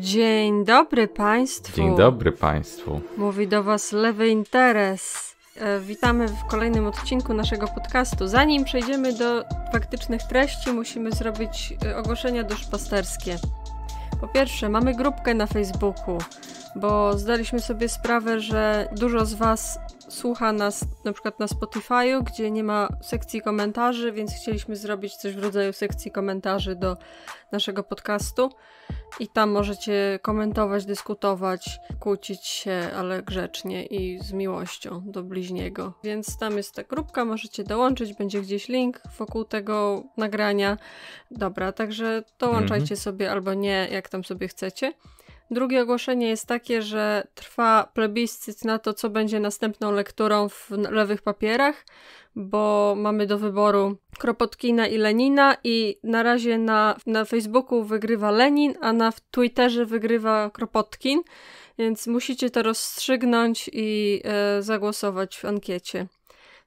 Dzień dobry Państwu. Dzień dobry Państwu. Mówi do Was Lewy Interes. Witamy w kolejnym odcinku naszego podcastu. Zanim przejdziemy do faktycznych treści, musimy zrobić ogłoszenia duszpasterskie. Po pierwsze, mamy grupkę na Facebooku, bo zdaliśmy sobie sprawę, że dużo z Was słucha nas na przykład na Spotify'u, gdzie nie ma sekcji komentarzy, więc chcieliśmy zrobić coś w rodzaju sekcji komentarzy do naszego podcastu. I tam możecie komentować, dyskutować, kłócić się, ale grzecznie i z miłością do bliźniego. Więc tam jest ta grupka, możecie dołączyć, będzie gdzieś link wokół tego nagrania. Dobra, także dołączajcie sobie albo nie, jak tam sobie chcecie. Drugie ogłoszenie jest takie, że trwa plebiscyt na to, co będzie następną lekturą w lewych papierach, bo mamy do wyboru Kropotkina i Lenina i na razie na Facebooku wygrywa Lenin, a na Twitterze wygrywa Kropotkin, więc musicie to rozstrzygnąć i zagłosować w ankiecie,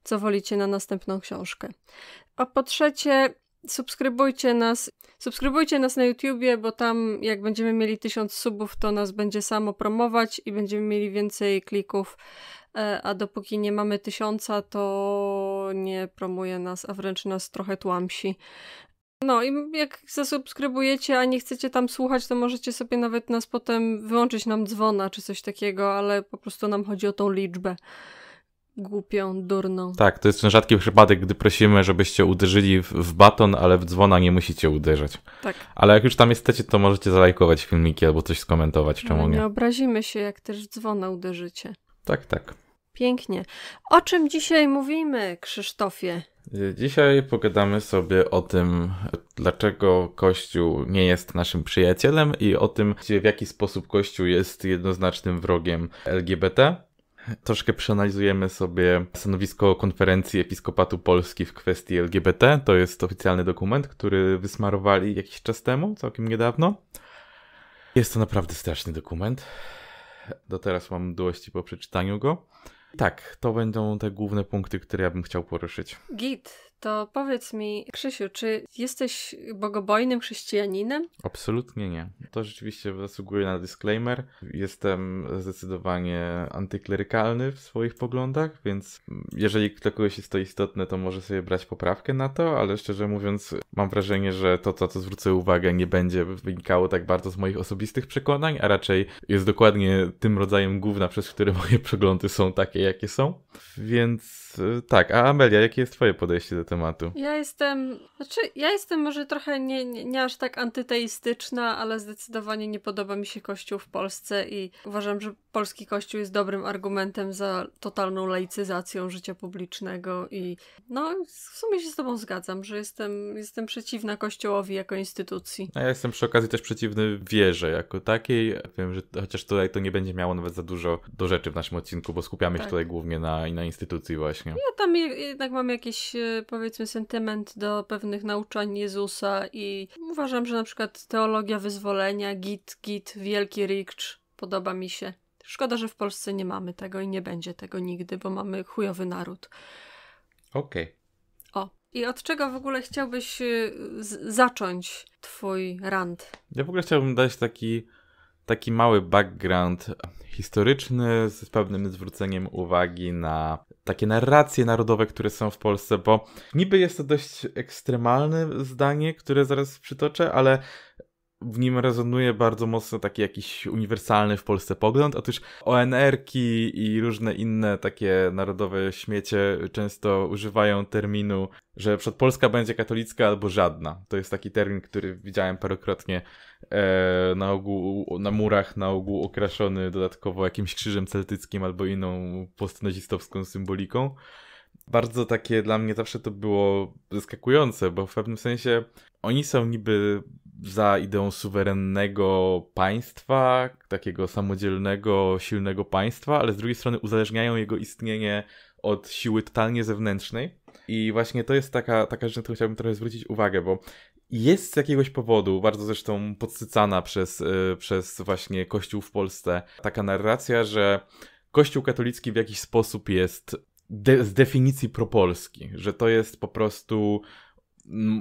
co wolicie na następną książkę. A po trzecie, subskrybujcie nas na YouTubie, bo tam jak będziemy mieli 1000 subów, to nas będzie samo promować i będziemy mieli więcej klików, a dopóki nie mamy 1000, to nie promuje nas, a wręcz nas trochę tłamsi. No i jak zasubskrybujecie, a nie chcecie tam słuchać, to możecie sobie nawet nas potem wyłączyć nam dzwona czy coś takiego, ale po prostu nam chodzi o tą liczbę. Głupią, durną. Tak, to jest ten rzadki przypadek, gdy prosimy, żebyście uderzyli w baton, ale w dzwona nie musicie uderzać. Tak. Ale jak już tam jesteście, to możecie zalajkować filmiki albo coś skomentować, czemu nie. Nie obrazimy się, jak też dzwona uderzycie. Tak, tak. Pięknie. O czym dzisiaj mówimy, Krzysztofie? Dzisiaj pogadamy sobie o tym, dlaczego Kościół nie jest naszym przyjacielem i o tym, w jaki sposób Kościół jest jednoznacznym wrogiem LGBT. Troszkę przeanalizujemy sobie stanowisko Konferencji Episkopatu Polski w kwestii LGBT. To jest oficjalny dokument, który wysmarowali jakiś czas temu, całkiem niedawno. Jest to naprawdę straszny dokument. Do teraz mam mdłości po przeczytaniu go. Tak, to będą te główne punkty, które ja bym chciał poruszyć. Git, to powiedz mi, Krzysiu, czy jesteś bogobojnym chrześcijaninem? Absolutnie nie. To rzeczywiście zasługuje na disclaimer. Jestem zdecydowanie antyklerykalny w swoich poglądach, więc jeżeli dla kogoś jest to istotne, to może sobie brać poprawkę na to, ale szczerze mówiąc mam wrażenie, że to, co zwrócę uwagę, nie będzie wynikało tak bardzo z moich osobistych przekonań, a raczej jest dokładnie tym rodzajem gówna, przez które moje przeglądy są takie, jakie są. Więc tak, a Amelia, jakie jest twoje podejście do tematu? Ja jestem może trochę nie aż tak antyteistyczna, ale zdecydowanie nie podoba mi się Kościół w Polsce i uważam, że polski Kościół jest dobrym argumentem za totalną laicyzacją życia publicznego i no w sumie się z tobą zgadzam, że jestem przeciwna Kościołowi jako instytucji. A ja jestem przy okazji też przeciwny wierze jako takiej. Wiem, że chociaż tutaj to nie będzie miało nawet za dużo do rzeczy w naszym odcinku, bo skupiamy się tutaj głównie na instytucji właśnie. Ja tam jednak mam jakiś, powiedzmy, sentyment do pewnych nauczań Jezusa i uważam, że na przykład teologia wyzwolenia, git, wielki rikcz podoba mi się. Szkoda, że w Polsce nie mamy tego i nie będzie tego nigdy, bo mamy chujowy naród. Okej. O. I od czego w ogóle chciałbyś zacząć twój rant? Ja w ogóle chciałbym dać taki mały background historyczny z pewnym zwróceniem uwagi na takie narracje narodowe, które są w Polsce, bo niby jest to dość ekstremalne zdanie, które zaraz przytoczę, ale w nim rezonuje bardzo mocno taki jakiś uniwersalny w Polsce pogląd. Otóż ONR-ki i różne inne takie narodowe śmiecie często używają terminu, że Polska będzie katolicka albo żadna. To jest taki termin, który widziałem parokrotnie na ogół na murach, na ogół okraszony dodatkowo jakimś krzyżem celtyckim albo inną postnazistowską symboliką. Bardzo takie dla mnie zawsze to było zaskakujące, bo w pewnym sensie oni są niby za ideą suwerennego państwa, takiego samodzielnego, silnego państwa, ale z drugiej strony uzależniają jego istnienie od siły totalnie zewnętrznej. I właśnie to jest taka rzecz, na którą chciałbym trochę zwrócić uwagę, bo jest z jakiegoś powodu, bardzo zresztą podsycana przez właśnie Kościół w Polsce, taka narracja, że Kościół katolicki w jakiś sposób jest z definicji propolski, że to jest po prostu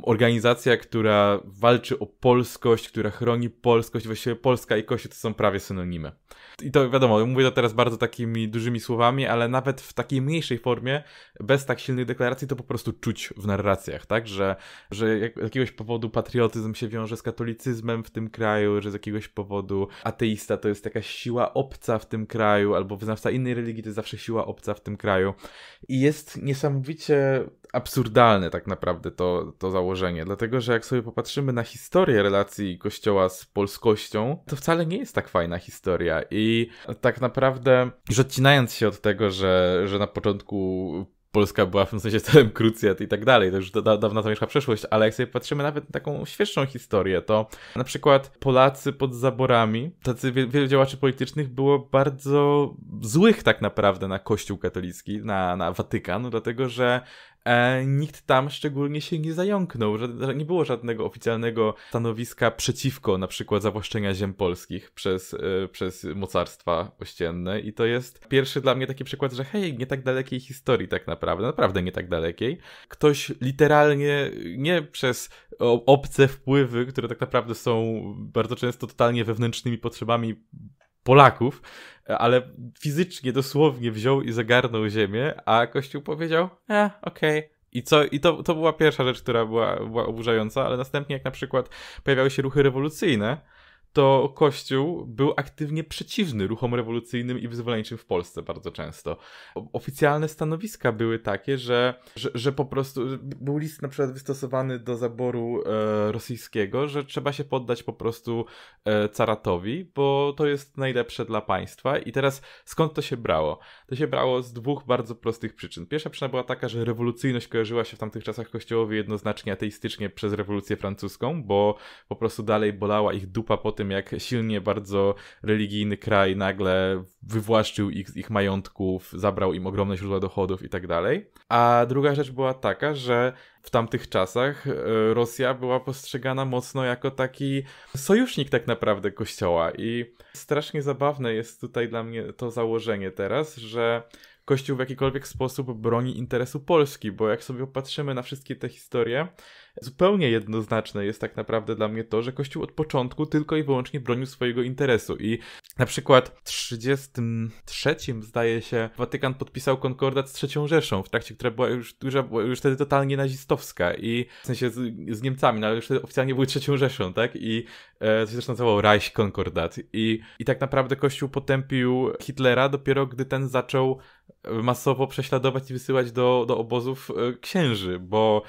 organizacja, która walczy o polskość, która chroni polskość, właściwie Polska i Kościół to są prawie synonimy. I to wiadomo, mówię to teraz bardzo takimi dużymi słowami, ale nawet w takiej mniejszej formie, bez tak silnych deklaracji, to po prostu czuć w narracjach, tak? Że z jakiegoś powodu patriotyzm się wiąże z katolicyzmem w tym kraju, że z jakiegoś powodu ateista to jest jakaś siła obca w tym kraju, albo wyznawca innej religii to jest zawsze siła obca w tym kraju. I jest niesamowicie absurdalne tak naprawdę to założenie, dlatego że jak sobie popatrzymy na historię relacji Kościoła z polskością, to wcale nie jest tak fajna historia i tak naprawdę już odcinając się od tego, że na początku Polska była w tym sensie celem krucjat i tak dalej, to już dawna zamierzchła przeszłość, ale jak sobie patrzymy nawet na taką świeższą historię, to na przykład Polacy pod zaborami, tacy wielu działaczy politycznych było bardzo złych tak naprawdę na Kościół katolicki, na Watykan, dlatego że nikt tam szczególnie się nie zająknął, nie było żadnego oficjalnego stanowiska przeciwko na przykład zawłaszczenia ziem polskich przez mocarstwa ościenne i to jest pierwszy dla mnie taki przykład, że hej, nie tak dalekiej historii tak naprawdę, naprawdę nie tak dalekiej. Ktoś literalnie, nie przez obce wpływy, które tak naprawdę są bardzo często totalnie wewnętrznymi potrzebami Polaków, ale fizycznie, dosłownie wziął i zagarnął ziemię, a Kościół powiedział, okej. I to była pierwsza rzecz, która była oburzająca, ale następnie jak na przykład pojawiały się ruchy rewolucyjne, to Kościół był aktywnie przeciwny ruchom rewolucyjnym i wyzwoleńczym w Polsce bardzo często. Oficjalne stanowiska były takie, że po prostu był list na przykład wystosowany do zaboru rosyjskiego, że trzeba się poddać po prostu caratowi, bo to jest najlepsze dla państwa. I teraz skąd to się brało? To się brało z dwóch bardzo prostych przyczyn. Pierwsza przyczyna była taka, że rewolucyjność kojarzyła się w tamtych czasach Kościołowi jednoznacznie ateistycznie przez rewolucję francuską, bo po prostu dalej bolała ich dupa po tym, jak silnie bardzo religijny kraj nagle wywłaszczył ich z ich majątków, zabrał im ogromne źródła dochodów i tak dalej. A druga rzecz była taka, że w tamtych czasach Rosja była postrzegana mocno jako taki sojusznik tak naprawdę Kościoła i strasznie zabawne jest tutaj dla mnie to założenie teraz, że Kościół w jakikolwiek sposób broni interesu Polski, bo jak sobie popatrzymy na wszystkie te historie, zupełnie jednoznaczne jest tak naprawdę dla mnie to, że Kościół od początku tylko i wyłącznie bronił swojego interesu i na przykład w 1933 zdaje się Watykan podpisał konkordat z III Rzeszą, w trakcie która była już wtedy totalnie nazistowska i w sensie z Niemcami, no ale już wtedy oficjalnie były III Rzeszą, tak? I to się zresztą nazywało Reichskonkordat i tak naprawdę Kościół potępił Hitlera dopiero gdy ten zaczął masowo prześladować i wysyłać do obozów księży, bo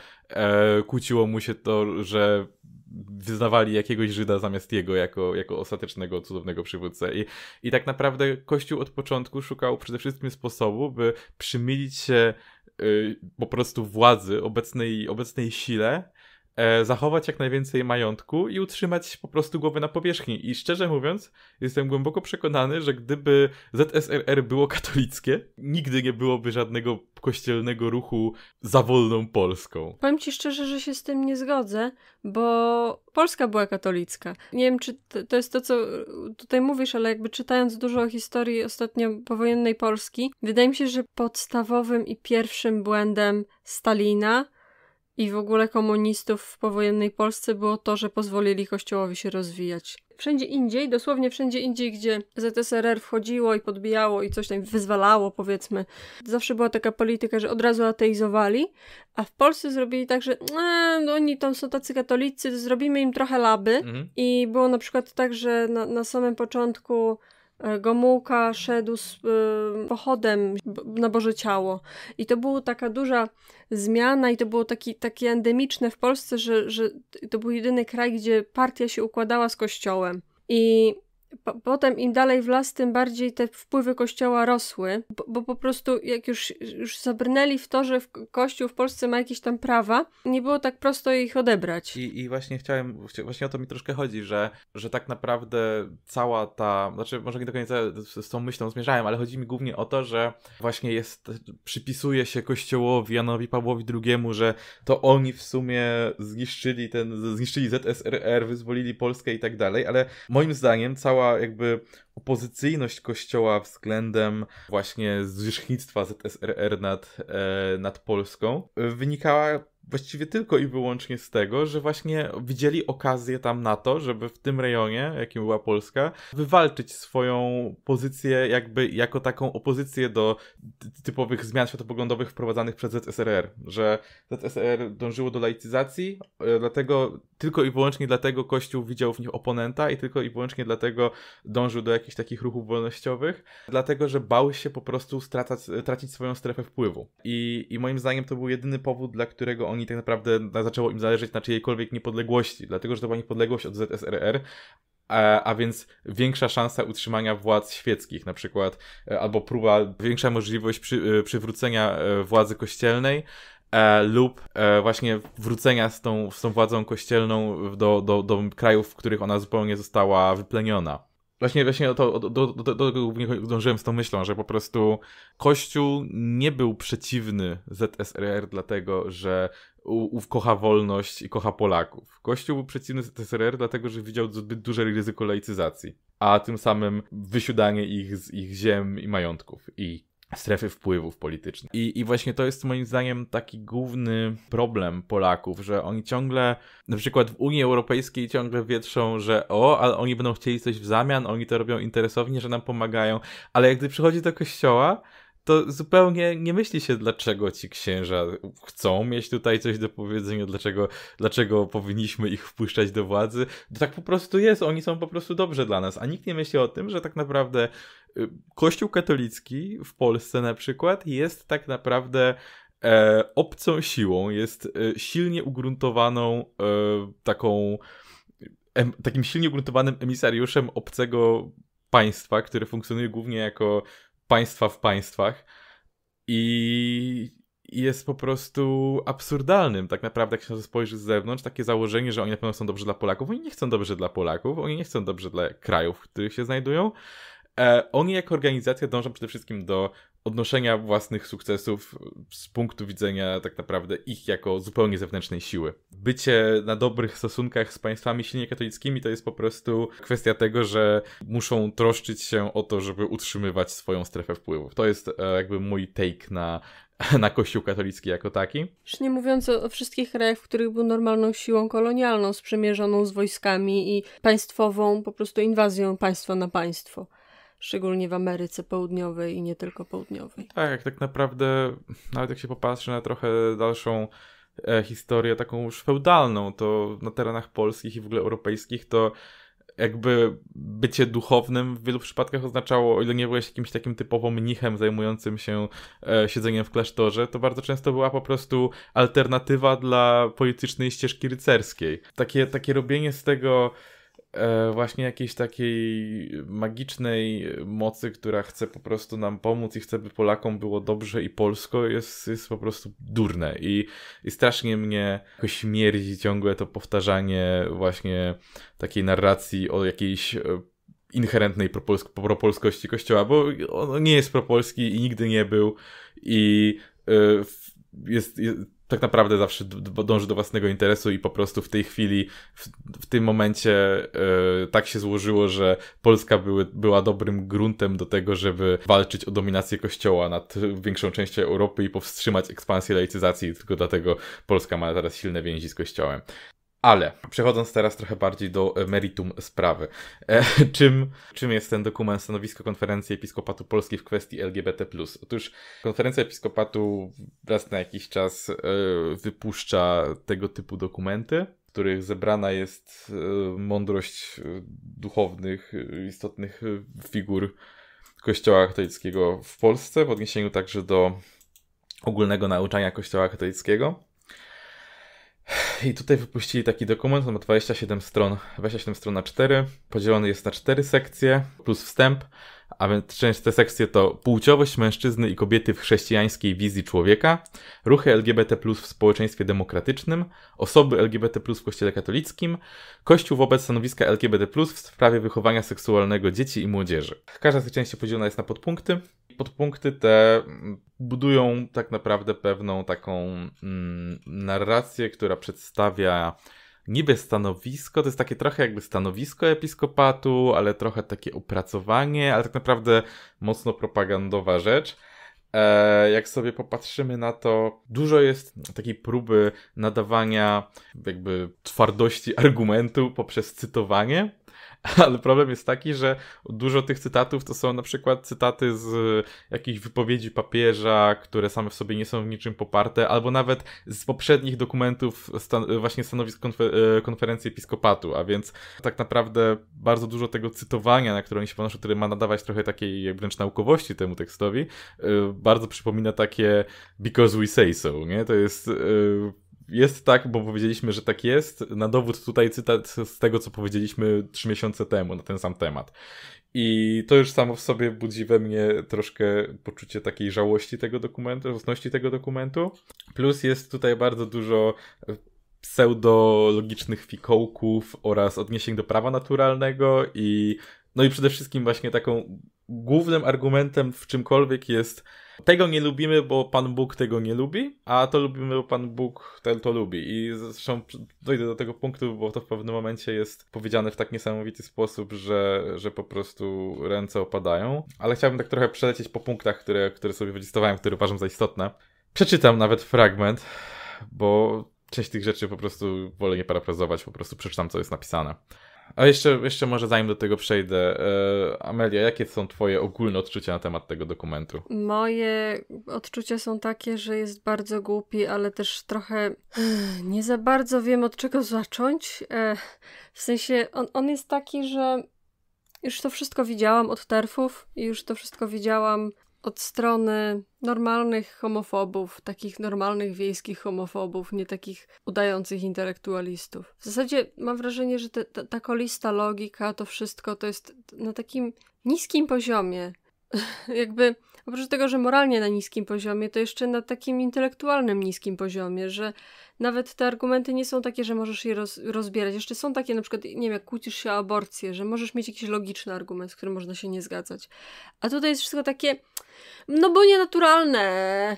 kłóciło mu się to, że wyznawali jakiegoś Żyda zamiast jego jako ostatecznego, cudownego przywódcę. I tak naprawdę Kościół od początku szukał przede wszystkim sposobu, by przymilić się po prostu władzy, obecnej sile, zachować jak najwięcej majątku i utrzymać po prostu głowę na powierzchni. I szczerze mówiąc, jestem głęboko przekonany, że gdyby ZSRR było katolickie, nigdy nie byłoby żadnego kościelnego ruchu za wolną Polską. Powiem ci szczerze, że się z tym nie zgodzę, bo Polska była katolicka. Nie wiem, czy to jest to, co tutaj mówisz, ale jakby czytając dużo o historii ostatnio powojennej Polski, wydaje mi się, że podstawowym i pierwszym błędem Stalina i w ogóle komunistów w powojennej Polsce było to, że pozwolili Kościołowi się rozwijać. Wszędzie indziej, dosłownie wszędzie indziej, gdzie ZSRR wchodziło i podbijało i coś tam wyzwalało, powiedzmy, zawsze była taka polityka, że od razu ateizowali, a w Polsce zrobili tak, że oni tam są tacy katolicy, to zrobimy im trochę laby. I było na przykład tak, że na samym początku Gomułka szedł z pochodem na Boże Ciało i to była taka duża zmiana i to było takie endemiczne w Polsce, że to był jedyny kraj, gdzie partia się układała z Kościołem i potem im dalej w las, tym bardziej te wpływy Kościoła rosły, bo po prostu jak już zabrnęli w to, że Kościół w Polsce ma jakieś tam prawa, nie było tak prosto ich odebrać. I właśnie właśnie o to mi troszkę chodzi, że tak naprawdę cała ta, znaczy może nie do końca z tą myślą zmierzałem, ale chodzi mi głównie o to, że właśnie przypisuje się Kościołowi, Janowi Pawłowi II, że to oni w sumie zniszczyli ZSRR, wyzwolili Polskę i tak dalej, ale moim zdaniem cała jakby opozycyjność Kościoła względem właśnie zwierzchnictwa ZSRR nad Polską wynikała właściwie tylko i wyłącznie z tego, że właśnie widzieli okazję tam na to, żeby w tym rejonie, jakim była Polska, wywalczyć swoją pozycję jakby jako taką opozycję do typowych zmian światopoglądowych wprowadzanych przez ZSRR, że ZSRR dążyło do laicyzacji, dlatego, tylko i wyłącznie dlatego Kościół widział w nich oponenta i tylko i wyłącznie dlatego dążył do jakichś takich ruchów wolnościowych, dlatego, że bał się po prostu tracić swoją strefę wpływu. I moim zdaniem to był jedyny powód, dla którego oni tak naprawdę zaczęło im zależeć na czyjejkolwiek niepodległości, dlatego, że to była niepodległość od ZSRR, a więc większa szansa utrzymania władz świeckich na przykład, albo większa możliwość przywrócenia władzy kościelnej, lub właśnie wrócenia z tą władzą kościelną do krajów, w których ona zupełnie została wypleniona. Właśnie do tego głównie dążyłem z tą myślą, że po prostu Kościół nie był przeciwny ZSRR dlatego, że kocha wolność i kocha Polaków. Kościół był przeciwny ZSRR dlatego, że widział zbyt duże ryzyko laicyzacji, a tym samym wysiadanie ich z ich ziem i majątków i strefy wpływów politycznych. I właśnie to jest moim zdaniem taki główny problem Polaków, że oni ciągle, na przykład w Unii Europejskiej ciągle wietrzą, że ale oni będą chcieli coś w zamian, oni to robią interesownie, że nam pomagają, ale jak gdy przychodzi do kościoła, to zupełnie nie myśli się, dlaczego ci księża chcą mieć tutaj coś do powiedzenia, dlaczego powinniśmy ich wpuszczać do władzy. To tak po prostu jest, oni są po prostu dobrze dla nas, a nikt nie myśli o tym, że tak naprawdę Kościół katolicki w Polsce na przykład jest tak naprawdę obcą siłą, jest silnie ugruntowaną takim silnie ugruntowanym emisariuszem obcego państwa, które funkcjonuje głównie jako państwa w państwach i jest po prostu absurdalnym tak naprawdę, jak się spojrzy z zewnątrz, takie założenie, że oni na pewno są dobrze dla Polaków. Oni nie chcą dobrze dla Polaków, oni nie chcą dobrze dla krajów, w których się znajdują. Oni jako organizacja dążą przede wszystkim do odnoszenia własnych sukcesów z punktu widzenia tak naprawdę ich jako zupełnie zewnętrznej siły. Bycie na dobrych stosunkach z państwami silnie katolickimi to jest po prostu kwestia tego, że muszą troszczyć się o to, żeby utrzymywać swoją strefę wpływów. To jest jakby mój take na Kościół katolicki jako taki. Już nie mówiąc o wszystkich krajach, w których był normalną siłą kolonialną, sprzymierzoną z wojskami i państwową po prostu inwazją państwa na państwo. Szczególnie w Ameryce Południowej i nie tylko Południowej. Tak, tak naprawdę, nawet jak się popatrzy na trochę dalszą historię, taką już feudalną, to na terenach polskich i w ogóle europejskich, to jakby bycie duchownym w wielu przypadkach oznaczało, o ile nie byłeś jakimś takim typowo mnichem zajmującym się siedzeniem w klasztorze, to bardzo często była po prostu alternatywa dla politycznej ścieżki rycerskiej. Takie robienie z tego właśnie jakiejś takiej magicznej mocy, która chce po prostu nam pomóc i chce, by Polakom było dobrze i polsko, jest po prostu durne. I strasznie mnie jakoś śmierdzi ciągle to powtarzanie właśnie takiej narracji o jakiejś inherentnej propolskości Kościoła, bo on nie jest propolski i nigdy nie był i tak naprawdę zawsze dąży do własnego interesu i po prostu w tej chwili, w tym momencie tak się złożyło, że Polska była dobrym gruntem do tego, żeby walczyć o dominację Kościoła nad większą częścią Europy i powstrzymać ekspansję laicyzacji, tylko dlatego Polska ma teraz silne więzi z Kościołem. Ale przechodząc teraz trochę bardziej do meritum sprawy. Czym jest ten dokument Stanowisko Konferencji Episkopatu Polski w kwestii LGBT+. Otóż Konferencja Episkopatu raz na jakiś czas wypuszcza tego typu dokumenty, w których zebrana jest mądrość duchownych, istotnych figur Kościoła katolickiego w Polsce, w odniesieniu także do ogólnego nauczania Kościoła katolickiego. I tutaj wypuścili taki dokument, on ma 27 stron A4, podzielony jest na 4 sekcje, plus wstęp, a więc część te sekcje to płciowość mężczyzny i kobiety w chrześcijańskiej wizji człowieka, ruchy LGBT+ w społeczeństwie demokratycznym, osoby LGBT+ w Kościele katolickim, Kościół wobec stanowiska LGBT+ w sprawie wychowania seksualnego dzieci i młodzieży. Każda z tych części podzielona jest na podpunkty. Podpunkty te budują tak naprawdę pewną taką narrację, która przedstawia niby stanowisko, to jest takie trochę jakby stanowisko episkopatu, ale trochę takie opracowanie, ale tak naprawdę mocno propagandowa rzecz. jak sobie popatrzymy na to, dużo jest takiej próby nadawania jakby twardości argumentu poprzez cytowanie, ale problem jest taki, że dużo tych cytatów to są na przykład cytaty z jakichś wypowiedzi papieża, które same w sobie nie są w niczym poparte, albo nawet z poprzednich dokumentów właśnie stanowisk Konferencji Episkopatu, a więc tak naprawdę bardzo dużo tego cytowania, na które oni się ponoszą, które ma nadawać trochę takiej wręcz naukowości temu tekstowi, bardzo przypomina takie because we say so, nie? To jest... Jest tak, bo powiedzieliśmy, że tak jest. Na dowód tutaj cytat z tego, co powiedzieliśmy 3 miesiące temu na ten sam temat. I to już samo w sobie budzi we mnie troszkę poczucie takiej żałości tego dokumentu, własności tego dokumentu. Plus jest tutaj bardzo dużo pseudologicznych fikołków oraz odniesień do prawa naturalnego i no i przede wszystkim właśnie taką głównym argumentem w czymkolwiek jest: tego nie lubimy, bo Pan Bóg tego nie lubi, a to lubimy, bo Pan Bóg to lubi. I zresztą dojdę do tego punktu, bo to w pewnym momencie jest powiedziane w tak niesamowity sposób, że po prostu ręce opadają. Ale chciałbym tak trochę przelecieć po punktach, które sobie wylistowałem, które uważam za istotne. Przeczytam nawet fragment, bo część tych rzeczy po prostu wolę nie parafrazować, po prostu przeczytam, co jest napisane. A jeszcze może zanim do tego przejdę, Amelia, jakie są twoje ogólne odczucia na temat tego dokumentu? Moje odczucia są takie, że jest bardzo głupi, ale też trochę nie za bardzo wiem, od czego zacząć. W sensie on jest taki, że już to wszystko widziałam od terfów i już to wszystko widziałam od strony normalnych homofobów, takich normalnych wiejskich homofobów, nie takich udających intelektualistów. W zasadzie mam wrażenie, że ta kolista logika, to wszystko to jest na takim niskim poziomie. Jakby oprócz tego, że moralnie na niskim poziomie, to jeszcze na takim intelektualnym niskim poziomie, że nawet te argumenty nie są takie, że możesz je rozbierać. Jeszcze są takie, na przykład, nie wiem, jak kłócisz się o aborcję, że możesz mieć jakiś logiczny argument, z którym można się nie zgadzać. A tutaj jest wszystko takie, no bo nienaturalne.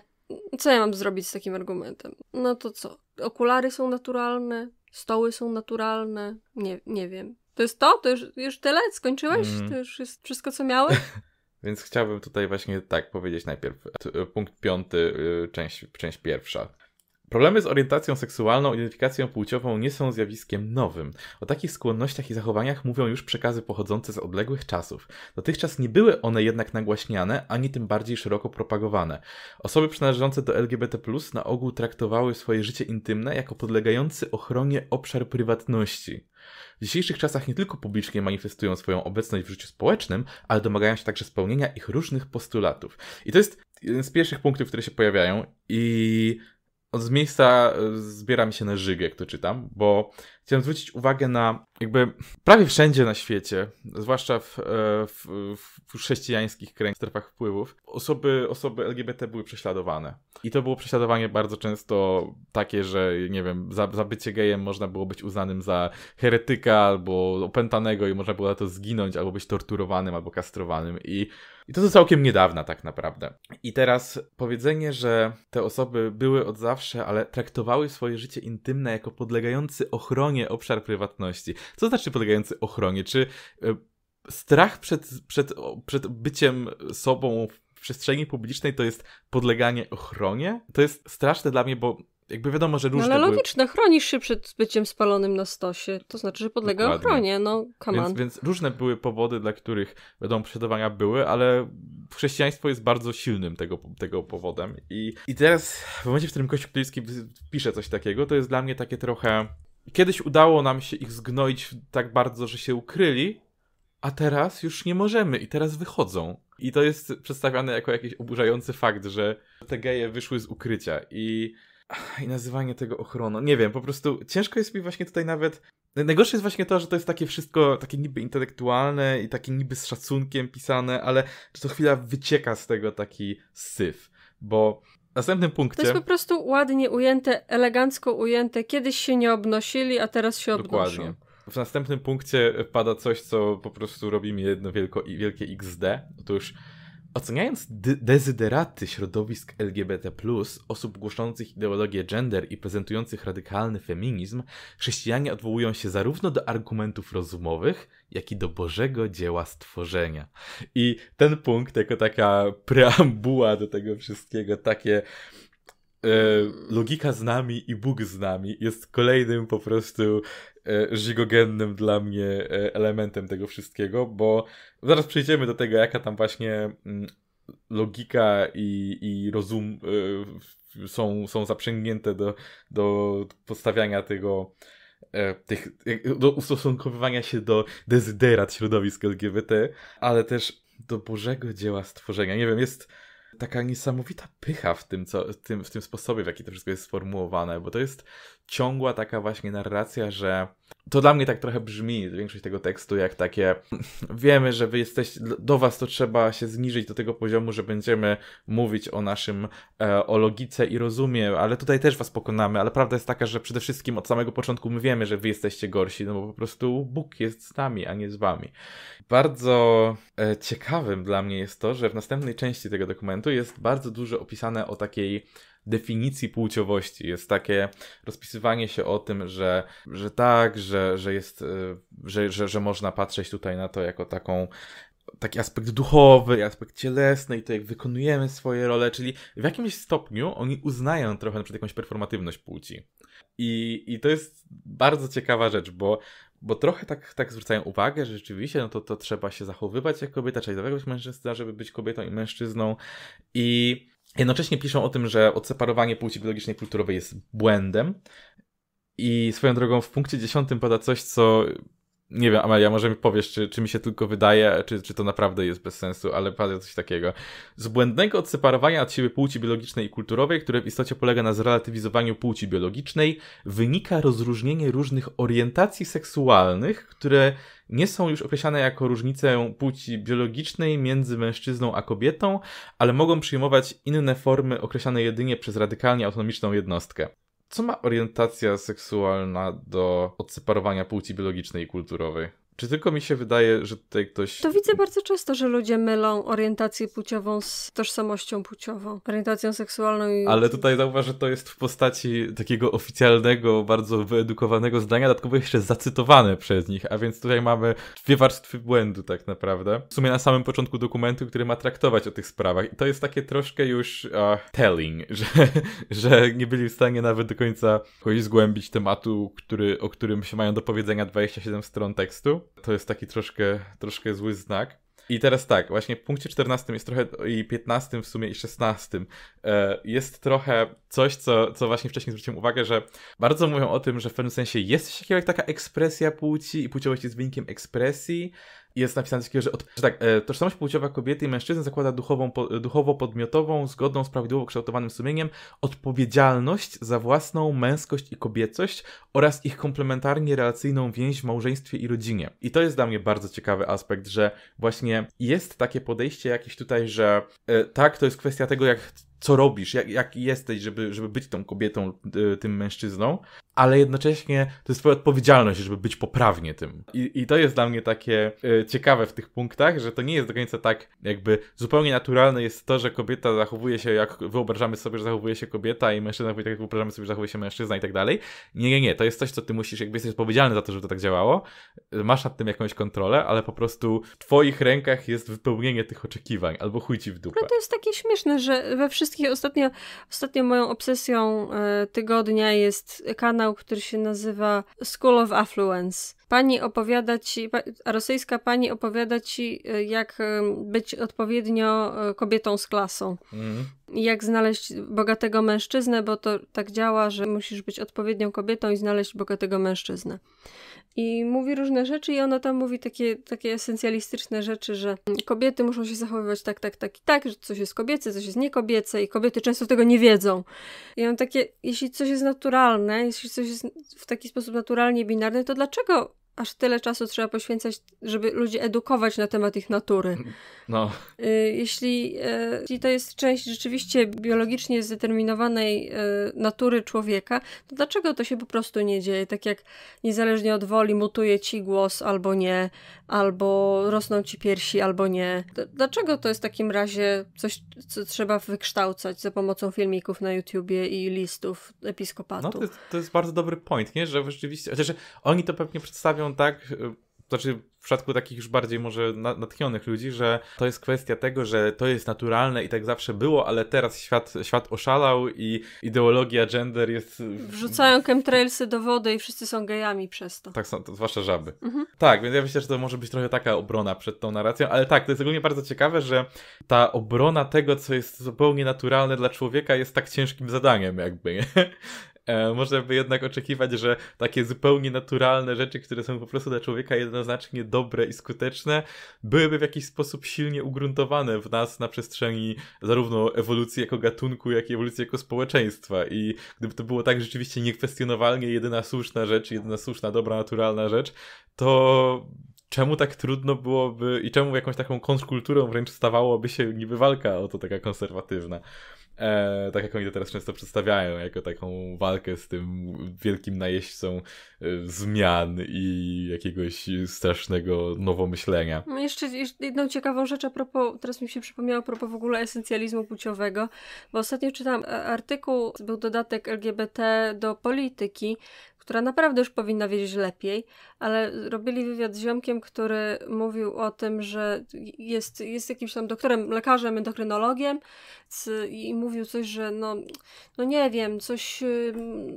Co ja mam zrobić z takim argumentem? No to co? Okulary są naturalne? Stoły są naturalne? Nie wiem. To jest to? To już tyle? Skończyłeś? To już jest wszystko, co miałeś? Więc chciałbym tutaj właśnie tak powiedzieć najpierw. Punkt 5, część 1. Problemy z orientacją seksualną i identyfikacją płciową nie są zjawiskiem nowym. O takich skłonnościach i zachowaniach mówią już przekazy pochodzące z odległych czasów. Dotychczas nie były one jednak nagłaśniane, ani tym bardziej szeroko propagowane. Osoby przynależące do LGBT+, na ogół traktowały swoje życie intymne jako podlegający ochronie obszar prywatności. W dzisiejszych czasach nie tylko publicznie manifestują swoją obecność w życiu społecznym, ale domagają się także spełnienia ich różnych postulatów. I to jest jeden z pierwszych punktów, które się pojawiają i... Z miejsca zbiera mi się na żyg, jak to czytam, bo chciałem zwrócić uwagę na jakby prawie wszędzie na świecie, zwłaszcza w chrześcijańskich kręgach, strefach wpływów, osoby LGBT były prześladowane. I to było prześladowanie bardzo często takie, że nie wiem, za bycie gejem można było być uznanym za heretyka albo opętanego i można było za to zginąć, albo być torturowanym, albo kastrowanym. I to całkiem niedawna tak naprawdę. I teraz powiedzenie, że te osoby były od zawsze, ale traktowały swoje życie intymne jako podlegający ochronie obszar prywatności. Co znaczy podlegający ochronie? Czy strach przed byciem sobą w przestrzeni publicznej to jest podleganie ochronie? To jest straszne dla mnie, bo jakby wiadomo, że różne były... No ale logiczne, chronisz się przed byciem spalonym na stosie, to znaczy, że podlega Dokładnie. Ochronie, no come on. Więc różne były powody, dla których wiadomo, prześladowania były, ale chrześcijaństwo jest bardzo silnym tego powodem. I teraz w momencie, w którym Kościół katolicki pisze coś takiego, to jest dla mnie takie trochę... Kiedyś udało nam się ich zgnoić tak bardzo, że się ukryli, a teraz już nie możemy i teraz wychodzą. I to jest przedstawiane jako jakiś oburzający fakt, że te geje wyszły z ukrycia i nazywanie tego ochroną. Nie wiem, po prostu ciężko jest mi właśnie tutaj nawet... Najgorsze jest właśnie to, że to jest takie wszystko takie niby intelektualne i takie niby z szacunkiem pisane, ale co chwila wycieka z tego taki syf, bo... Następnym punkcie... To jest po prostu ładnie ujęte, elegancko ujęte. Kiedyś się nie obnosili, a teraz się obnoszą. Dokładnie. W następnym punkcie pada coś, co po prostu robi mi jedno wielkie XD. Otóż Oceniając dezyderaty środowisk LGBT+, osób głoszących ideologię gender i prezentujących radykalny feminizm, chrześcijanie odwołują się zarówno do argumentów rozumowych, jak i do Bożego dzieła stworzenia. I ten punkt, jako taka preambuła do tego wszystkiego, takie logika z nami i Bóg z nami, jest kolejnym po prostu żygogennym dla mnie elementem tego wszystkiego, bo zaraz przejdziemy do tego, jaka tam właśnie logika i rozum są zaprzęgnięte do postawiania tego, do ustosunkowywania się do dezyderat środowisk LGBT, ale też do Bożego dzieła stworzenia. Nie wiem, jest taka niesamowita pycha w tym sposobie, w jaki to wszystko jest sformułowane, bo to jest ciągła taka właśnie narracja, że to dla mnie tak trochę brzmi większość tego tekstu jak takie, wiemy, że wy jesteście, do was to trzeba się zniżyć do tego poziomu, że będziemy mówić o naszym, o logice i rozumie, ale tutaj też was pokonamy, ale prawda jest taka, że przede wszystkim od samego początku my wiemy, że wy jesteście gorsi, no bo po prostu Bóg jest z nami, a nie z wami. Bardzo ciekawym dla mnie jest to, że w następnej części tego dokumentu jest bardzo dużo opisane o takiej definicji płciowości. Jest takie rozpisywanie się o tym, że tak, że jest, że można patrzeć tutaj na to jako taki aspekt duchowy, aspekt cielesny i to jak wykonujemy swoje role, czyli w jakimś stopniu oni uznają trochę na przykład jakąś performatywność płci. I to jest bardzo ciekawa rzecz, bo trochę tak zwracają uwagę, że rzeczywiście no to trzeba się zachowywać jak kobieta, trzeba zachowywać mężczyzna, żeby być kobietą i mężczyzną i jednocześnie piszą o tym, że odseparowanie płci biologicznej i kulturowej jest błędem. I swoją drogą w punkcie 10 pada coś, co... Nie wiem, Amelia, może mi powiesz, czy mi się tylko wydaje, czy to naprawdę jest bez sensu, ale pada coś takiego. Z błędnego odseparowania od siebie płci biologicznej i kulturowej, które w istocie polega na zrelatywizowaniu płci biologicznej, wynika rozróżnienie różnych orientacji seksualnych, które nie są już określane jako różnicę płci biologicznej między mężczyzną a kobietą, ale mogą przyjmować inne formy określane jedynie przez radykalnie autonomiczną jednostkę. Co ma orientacja seksualna do odseparowania płci biologicznej i kulturowej? Czy tylko mi się wydaje, że tutaj ktoś... To widzę bardzo często, że ludzie mylą orientację płciową z tożsamością płciową, orientacją seksualną i... Ale tutaj zauważ, że to jest w postaci takiego oficjalnego, bardzo wyedukowanego zdania, dodatkowo jeszcze zacytowane przez nich, a więc tutaj mamy dwie warstwy błędu tak naprawdę. W sumie na samym początku dokumentu, który ma traktować o tych sprawach. I to jest takie troszkę już telling, że nie byli w stanie nawet do końca zgłębić tematu, o którym się mają do powiedzenia 27 stron tekstu. To jest taki troszkę zły znak. I teraz tak, właśnie w punkcie 14 jest trochę, i 15 w sumie, i 16 jest trochę coś, co właśnie wcześniej zwróciłem uwagę, że bardzo mówią o tym, że w pewnym sensie jest coś takiego jak taka ekspresja płci i płciowość jest wynikiem ekspresji. Jest napisane coś takiego, że tak, tożsamość płciowa kobiety i mężczyzn zakłada duchowo-podmiotową, zgodną z prawidłowo kształtowanym sumieniem, odpowiedzialność za własną męskość i kobiecość oraz ich komplementarnie relacyjną więź w małżeństwie i rodzinie. I to jest dla mnie bardzo ciekawy aspekt, że właśnie jest takie podejście jakieś tutaj, że tak, to jest kwestia tego, co robisz, jak jesteś, żeby być tą kobietą, tym mężczyzną, ale jednocześnie to jest twoja odpowiedzialność, żeby być poprawnie tym. I to jest dla mnie takie ciekawe w tych punktach, że to nie jest do końca tak jakby zupełnie naturalne jest to, że kobieta zachowuje się jak wyobrażamy sobie, że zachowuje się kobieta i mężczyzna tak jak wyobrażamy sobie, że zachowuje się mężczyzna i tak dalej. Nie, to jest coś, co ty musisz, jakby jesteś odpowiedzialny za to, żeby to tak działało. Masz nad tym jakąś kontrolę, ale po prostu w twoich rękach jest wypełnienie tych oczekiwań, albo chuj ci w dupę. No to jest takie śmieszne, że we wszystkich ostatnio moją obsesją tygodnia jest kanał, który się nazywa School of Affluence. Pani opowiada ci, rosyjska pani opowiada ci, jak być odpowiednio kobietą z klasą. Jak znaleźć bogatego mężczyznę, bo to tak działa, że musisz być odpowiednią kobietą i znaleźć bogatego mężczyznę. I mówi różne rzeczy i ona tam mówi takie esencjalistyczne rzeczy, że kobiety muszą się zachowywać tak, że coś jest kobiece, coś jest niekobiece i kobiety często tego nie wiedzą. I on takie, jeśli coś jest naturalne, jeśli coś jest w taki sposób naturalnie binarny, to dlaczego aż tyle czasu trzeba poświęcać, żeby ludzi edukować na temat ich natury. No. Jeśli to jest część rzeczywiście biologicznie zdeterminowanej natury człowieka, to dlaczego to się po prostu nie dzieje? Tak jak niezależnie od woli mutuje ci głos albo nie, albo rosną ci piersi albo nie. Dlaczego to jest w takim razie coś, co trzeba wykształcać za pomocą filmików na YouTubie i listów episkopatu? No to jest bardzo dobry point, nie? Że rzeczywiście, chociaż oni to pewnie przedstawią tak, znaczy w przypadku takich już bardziej może natchnionych ludzi, że to jest kwestia tego, że to jest naturalne i tak zawsze było, ale teraz świat oszalał i ideologia gender jest... Wrzucają chemtrailsy do wody i wszyscy są gejami przez to. Tak są, to zwłaszcza żaby. Mhm. Tak, więc ja myślę, że to może być trochę taka obrona przed tą narracją, ale tak, to jest ogólnie bardzo ciekawe, że ta obrona tego, co jest zupełnie naturalne dla człowieka, jest tak ciężkim zadaniem jakby, nie? Można by jednak oczekiwać, że takie zupełnie naturalne rzeczy, które są po prostu dla człowieka jednoznacznie dobre i skuteczne, byłyby w jakiś sposób silnie ugruntowane w nas na przestrzeni zarówno ewolucji jako gatunku, jak i ewolucji jako społeczeństwa. I gdyby to było tak rzeczywiście niekwestionowalnie jedyna słuszna rzecz, jedyna słuszna, dobra, naturalna rzecz, to... Czemu tak trudno byłoby i czemu jakąś taką kontrkulturą wręcz stawałoby się niby walka o to taka konserwatywna? Tak jak oni to teraz często przedstawiają, jako taką walkę z tym wielkim najeźdźcą zmian i jakiegoś strasznego nowomyślenia. Jeszcze jedną ciekawą rzecz a propos, teraz mi się przypomniało, a propos w ogóle esencjalizmu płciowego, bo ostatnio czytałam artykuł, był dodatek LGBT do polityki, która naprawdę już powinna wiedzieć lepiej, ale robili wywiad z ziomkiem, który mówił o tym, że jest jakimś tam doktorem, lekarzem, endokrynologiem i mówił coś, że no nie wiem, coś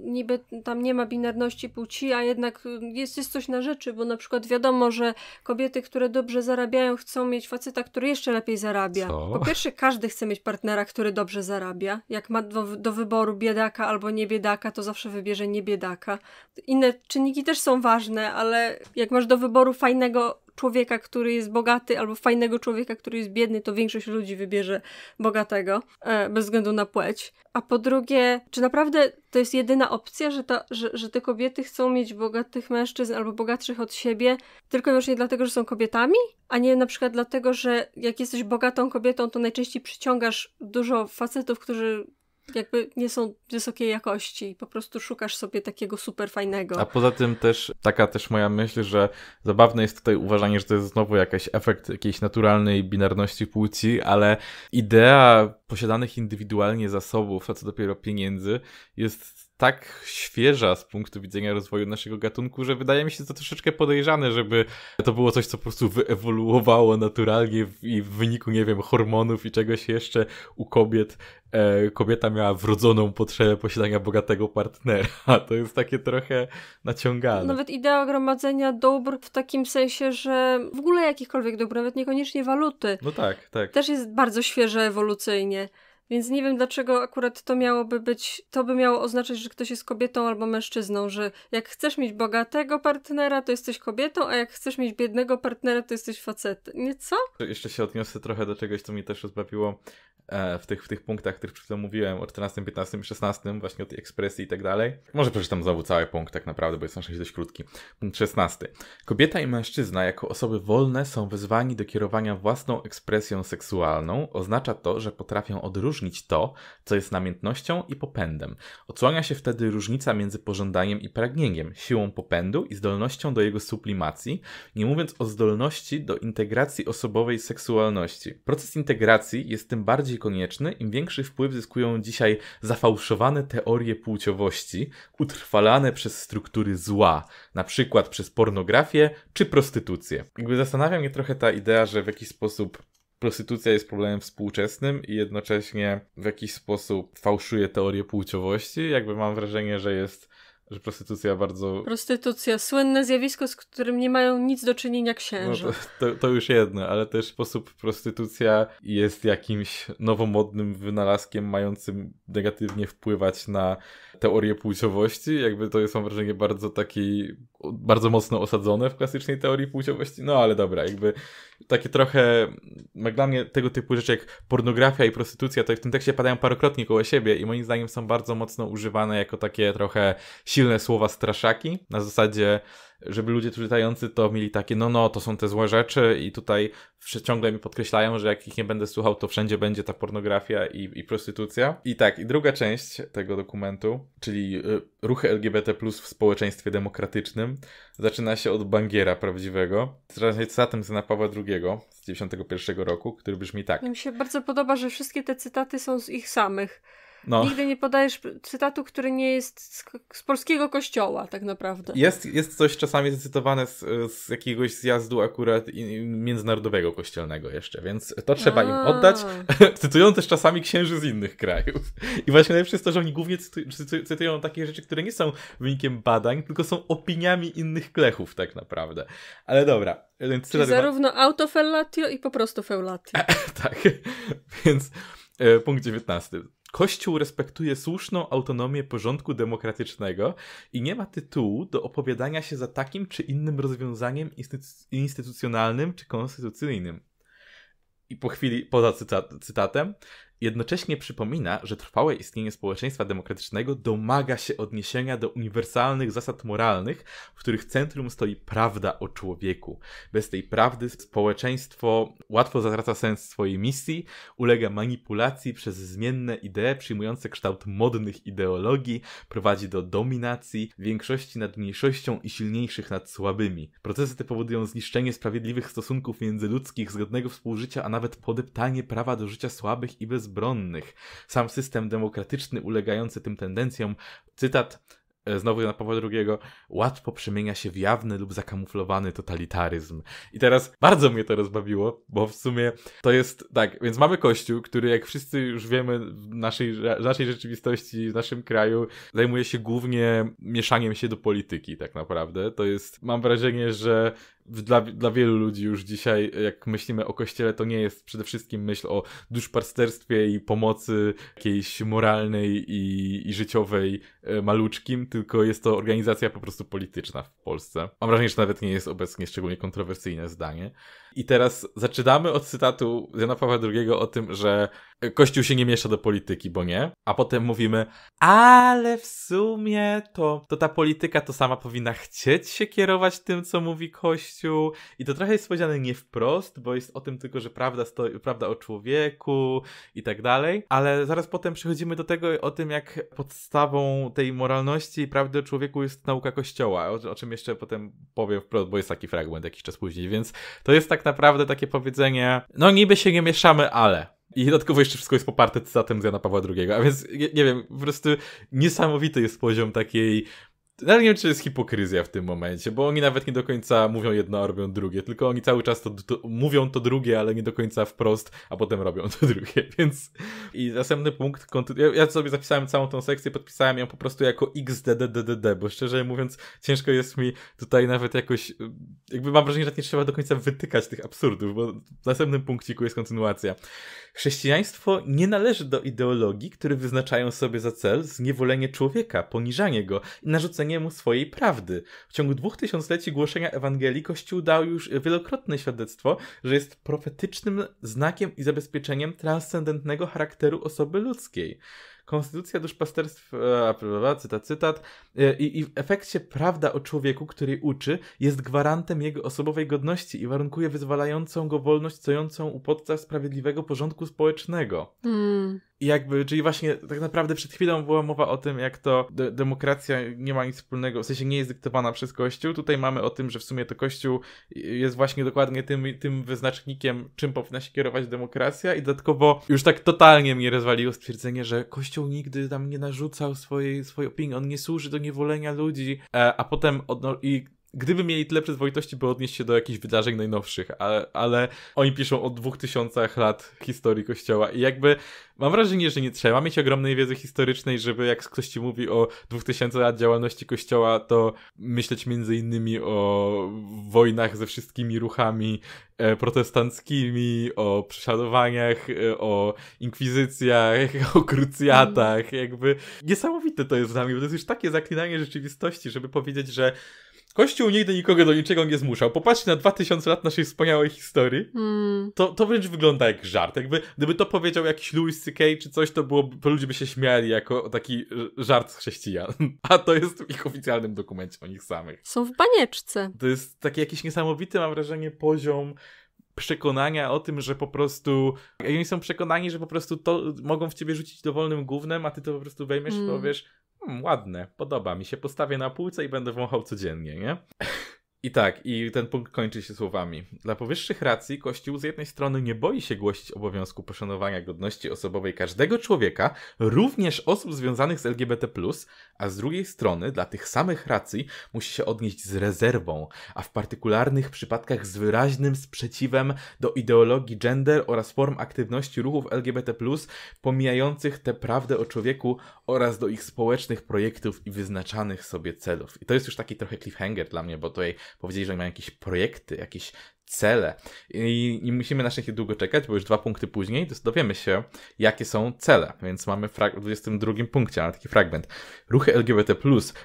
niby tam nie ma binarności płci, a jednak jest coś na rzeczy, bo na przykład wiadomo, że kobiety, które dobrze zarabiają, chcą mieć faceta, który jeszcze lepiej zarabia. Co? Po pierwsze, każdy chce mieć partnera, który dobrze zarabia. Jak ma do wyboru biedaka albo nie biedaka, to zawsze wybierze nie biedaka. Inne czynniki też są ważne, ale jak masz do wyboru fajnego człowieka, który jest bogaty, albo fajnego człowieka, który jest biedny, to większość ludzi wybierze bogatego, bez względu na płeć. A po drugie, czy naprawdę to jest jedyna opcja, że te kobiety chcą mieć bogatych mężczyzn albo bogatszych od siebie, tylko i wyłącznie dlatego, że są kobietami? A nie na przykład dlatego, że jak jesteś bogatą kobietą, to najczęściej przyciągasz dużo facetów, którzy... jakby nie są wysokiej jakości, po prostu szukasz sobie takiego super fajnego. A poza tym też, taka też moja myśl, że zabawne jest tutaj uważanie, że to jest znowu jakiś efekt jakiejś naturalnej binarności płci, ale idea posiadanych indywidualnie zasobów, a co dopiero pieniędzy, jest tak świeża z punktu widzenia rozwoju naszego gatunku, że wydaje mi się to troszeczkę podejrzane, żeby to było coś, co po prostu wyewoluowało naturalnie i w wyniku, nie wiem, hormonów i czegoś jeszcze u kobiet. Kobieta miała wrodzoną potrzebę posiadania bogatego partnera. To jest takie trochę naciągane. Nawet idea gromadzenia dóbr w takim sensie, że w ogóle jakichkolwiek dóbr, nawet niekoniecznie waluty. No tak, tak. Też jest bardzo świeże ewolucyjnie. Więc nie wiem, dlaczego akurat to miałoby być, to by miało oznaczać, że ktoś jest kobietą albo mężczyzną, że jak chcesz mieć bogatego partnera, to jesteś kobietą, a jak chcesz mieć biednego partnera, to jesteś facetem. Nie, co? Jeszcze się odniosę trochę do czegoś, co mnie też rozbawiło w tych punktach, o których przed chwilą mówiłem, o 14, 15 i 16, właśnie o tej ekspresji i tak dalej. Może przeczytam znowu cały punkt tak naprawdę, bo jest na szczęście dość krótki. Punkt 16. Kobieta i mężczyzna jako osoby wolne są wezwani do kierowania własną ekspresją seksualną. Oznacza to, że potrafią odróżnić to, co jest namiętnością i popędem. Odsłania się wtedy różnica między pożądaniem i pragnieniem, siłą popędu i zdolnością do jego sublimacji, nie mówiąc o zdolności do integracji osobowej seksualności. Proces integracji jest tym bardziej konieczny, im większy wpływ zyskują dzisiaj zafałszowane teorie płciowości, utrwalane przez struktury zła, na przykład przez pornografię czy prostytucję. Jakby zastanawia mnie trochę ta idea, że w jakiś sposób prostytucja jest problemem współczesnym i jednocześnie w jakiś sposób fałszuje teorię płciowości. Jakby mam wrażenie, że prostytucja bardzo... Prostytucja, słynne zjawisko, z którym nie mają nic do czynienia księża. No to już jedno, ale też sposób prostytucja jest jakimś nowomodnym wynalazkiem mającym negatywnie wpływać na teorię płciowości. Jakby to jest, mam wrażenie, bardzo mocno osadzone w klasycznej teorii płciowości. No ale dobra, jakby takie trochę... Dla mnie tego typu rzeczy jak pornografia i prostytucja to w tym tekście padają parokrotnie koło siebie i moim zdaniem są bardzo mocno używane jako takie trochę silne słowa straszaki, na zasadzie żeby ludzie czytający to mieli takie, no, to są te złe rzeczy i tutaj ciągle mi podkreślają, że jak ich nie będę słuchał, to wszędzie będzie ta pornografia i prostytucja. I tak, i druga część tego dokumentu, czyli ruchy LGBT+ w społeczeństwie demokratycznym, zaczyna się od bangiera prawdziwego, z cytatem z Jana Pawła II z 91 roku, który brzmi tak. Mi się bardzo podoba, że wszystkie te cytaty są z ich samych. No. Nigdy nie podajesz cytatu, który nie jest z polskiego kościoła tak naprawdę. Jest coś czasami zacytowane z jakiegoś zjazdu akurat międzynarodowego kościelnego jeszcze, więc to trzeba im oddać. Cytują też czasami księży z innych krajów. I właśnie najlepsze jest to, że oni głównie cytują takie rzeczy, które nie są wynikiem badań, tylko są opiniami innych klechów tak naprawdę. Ale dobra. Więc cytat zarówno autofellatio i po prostu fellatio. Tak, więc punkt 19. Kościół respektuje słuszną autonomię porządku demokratycznego i nie ma tytułu do opowiadania się za takim czy innym rozwiązaniem instytucjonalnym czy konstytucyjnym. I po chwili, poza cytatem, jednocześnie przypomina, że trwałe istnienie społeczeństwa demokratycznego domaga się odniesienia do uniwersalnych zasad moralnych, w których centrum stoi prawda o człowieku. Bez tej prawdy społeczeństwo łatwo zatraca sens swojej misji, ulega manipulacji przez zmienne idee przyjmujące kształt modnych ideologii, prowadzi do dominacji, większości nad mniejszością i silniejszych nad słabymi. Procesy te powodują zniszczenie sprawiedliwych stosunków międzyludzkich, zgodnego współżycia, a nawet podeptanie prawa do życia słabych i bezbronnych. Sam system demokratyczny ulegający tym tendencjom, cytat znowu Jana Pawła II, łatwo przemienia się w jawny lub zakamuflowany totalitaryzm. I teraz bardzo mnie to rozbawiło, bo w sumie to jest tak, więc mamy Kościół, który jak wszyscy już wiemy w naszej rzeczywistości, w naszym kraju zajmuje się głównie mieszaniem się do polityki tak naprawdę. To jest, mam wrażenie, że dla wielu ludzi już dzisiaj, jak myślimy o Kościele, to nie jest przede wszystkim myśl o duszpasterstwie i pomocy jakiejś moralnej i życiowej maluczkim, tylko jest to organizacja po prostu polityczna w Polsce. Mam wrażenie, że nawet nie jest obecnie szczególnie kontrowersyjne zdanie. I teraz zaczynamy od cytatu Jana Pawła II o tym, że Kościół się nie miesza do polityki, bo nie. A potem mówimy, ale w sumie to ta polityka to sama powinna chcieć się kierować tym, co mówi Kościół. I to trochę jest powiedziane nie wprost, bo jest o tym tylko, że prawda o człowieku i tak dalej. Ale zaraz potem przechodzimy do tego o tym, jak podstawą tej moralności i prawdy o człowieku jest nauka Kościoła. O czym jeszcze potem powiem wprost, bo jest taki fragment jakiś czas później. Więc to jest tak naprawdę takie powiedzenie, no niby się nie mieszamy, ale... I dodatkowo jeszcze wszystko jest poparte cytatem z Jana Pawła II. A więc, nie wiem, po prostu niesamowity jest poziom takiej... Nawet nie wiem, czy jest hipokryzja w tym momencie, bo oni nawet nie do końca mówią jedno, a robią drugie, tylko oni cały czas mówią to drugie, ale nie do końca wprost, a potem robią to drugie, więc... I następny punkt... Ja sobie zapisałem całą tą sekcję, podpisałem ją po prostu jako XDDDDD, bo szczerze mówiąc, ciężko jest mi tutaj nawet jakoś... Jakby mam wrażenie, że nie trzeba do końca wytykać tych absurdów, bo w następnym punkciku jest kontynuacja. Chrześcijaństwo nie należy do ideologii, które wyznaczają sobie za cel zniewolenie człowieka, poniżanie go i narzucenie mu swojej prawdy. W ciągu 2000 lat głoszenia Ewangelii Kościół dał już wielokrotne świadectwo, że jest profetycznym znakiem i zabezpieczeniem transcendentnego charakteru osoby ludzkiej. Konstytucja duszpasterstw, cytat, i w efekcie prawda o człowieku, który uczy, jest gwarantem jego osobowej godności i warunkuje wyzwalającą go wolność stojącą u podstaw sprawiedliwego porządku społecznego. I jakby, czyli właśnie tak naprawdę przed chwilą była mowa o tym, jak to demokracja nie ma nic wspólnego, w sensie nie jest dyktowana przez Kościół. Tutaj mamy o tym, że w sumie to Kościół jest właśnie dokładnie tym wyznacznikiem, czym powinna się kierować demokracja i dodatkowo już tak totalnie mnie rozwaliło stwierdzenie, że Kościół nigdy tam nie narzucał swojej opinii, on nie służy do niewolenia ludzi, a potem gdyby mieli tyle przyzwoitości, by odnieść się do jakichś wydarzeń najnowszych, ale oni piszą o 2000 lat historii Kościoła i jakby mam wrażenie, że nie trzeba mieć ogromnej wiedzy historycznej, żeby jak ktoś ci mówi o 2000 lat działalności Kościoła, to myśleć między innymi o wojnach ze wszystkimi ruchami protestanckimi, o prześladowaniach, o inkwizycjach, o krucjatach, jakby niesamowite to jest dla mnie, bo to jest już takie zaklinanie rzeczywistości, żeby powiedzieć, że Kościół nigdy nikogo do niczego nie zmuszał. Popatrzcie na 2000 lat naszej wspaniałej historii. To wręcz wygląda jak żart. Jakby, gdyby to powiedział jakiś Louis C.K. czy coś, to ludzie by się śmiali jako taki żart z chrześcijan. A to jest w ich oficjalnym dokumencie o nich samych. Są w banieczce. To jest taki jakiś niesamowity, mam wrażenie, poziom przekonania o tym, że po prostu oni są przekonani, że po prostu to mogą w ciebie rzucić dowolnym gównem, a ty to po prostu wejmiesz i powiesz: ładne, podoba mi się, postawię na półce i będę wąchał codziennie, nie? I tak, i ten punkt kończy się słowami: dla powyższych racji Kościół z jednej strony nie boi się głosić obowiązku poszanowania godności osobowej każdego człowieka, również osób związanych z LGBT+, a z drugiej strony dla tych samych racji musi się odnieść z rezerwą, a w partykularnych przypadkach z wyraźnym sprzeciwem do ideologii gender oraz form aktywności ruchów LGBT+, pomijających tę prawdę o człowieku oraz do ich społecznych projektów i wyznaczanych sobie celów. I to jest już taki trochę cliffhanger dla mnie, bo tutaj powiedzieli, że mają jakieś projekty, jakieś cele i musimy na szczęście długo czekać, bo już 2 punkty później dowiemy się, jakie są cele, więc mamy w 22 punkcie, mamy taki fragment. Ruchy LGBT+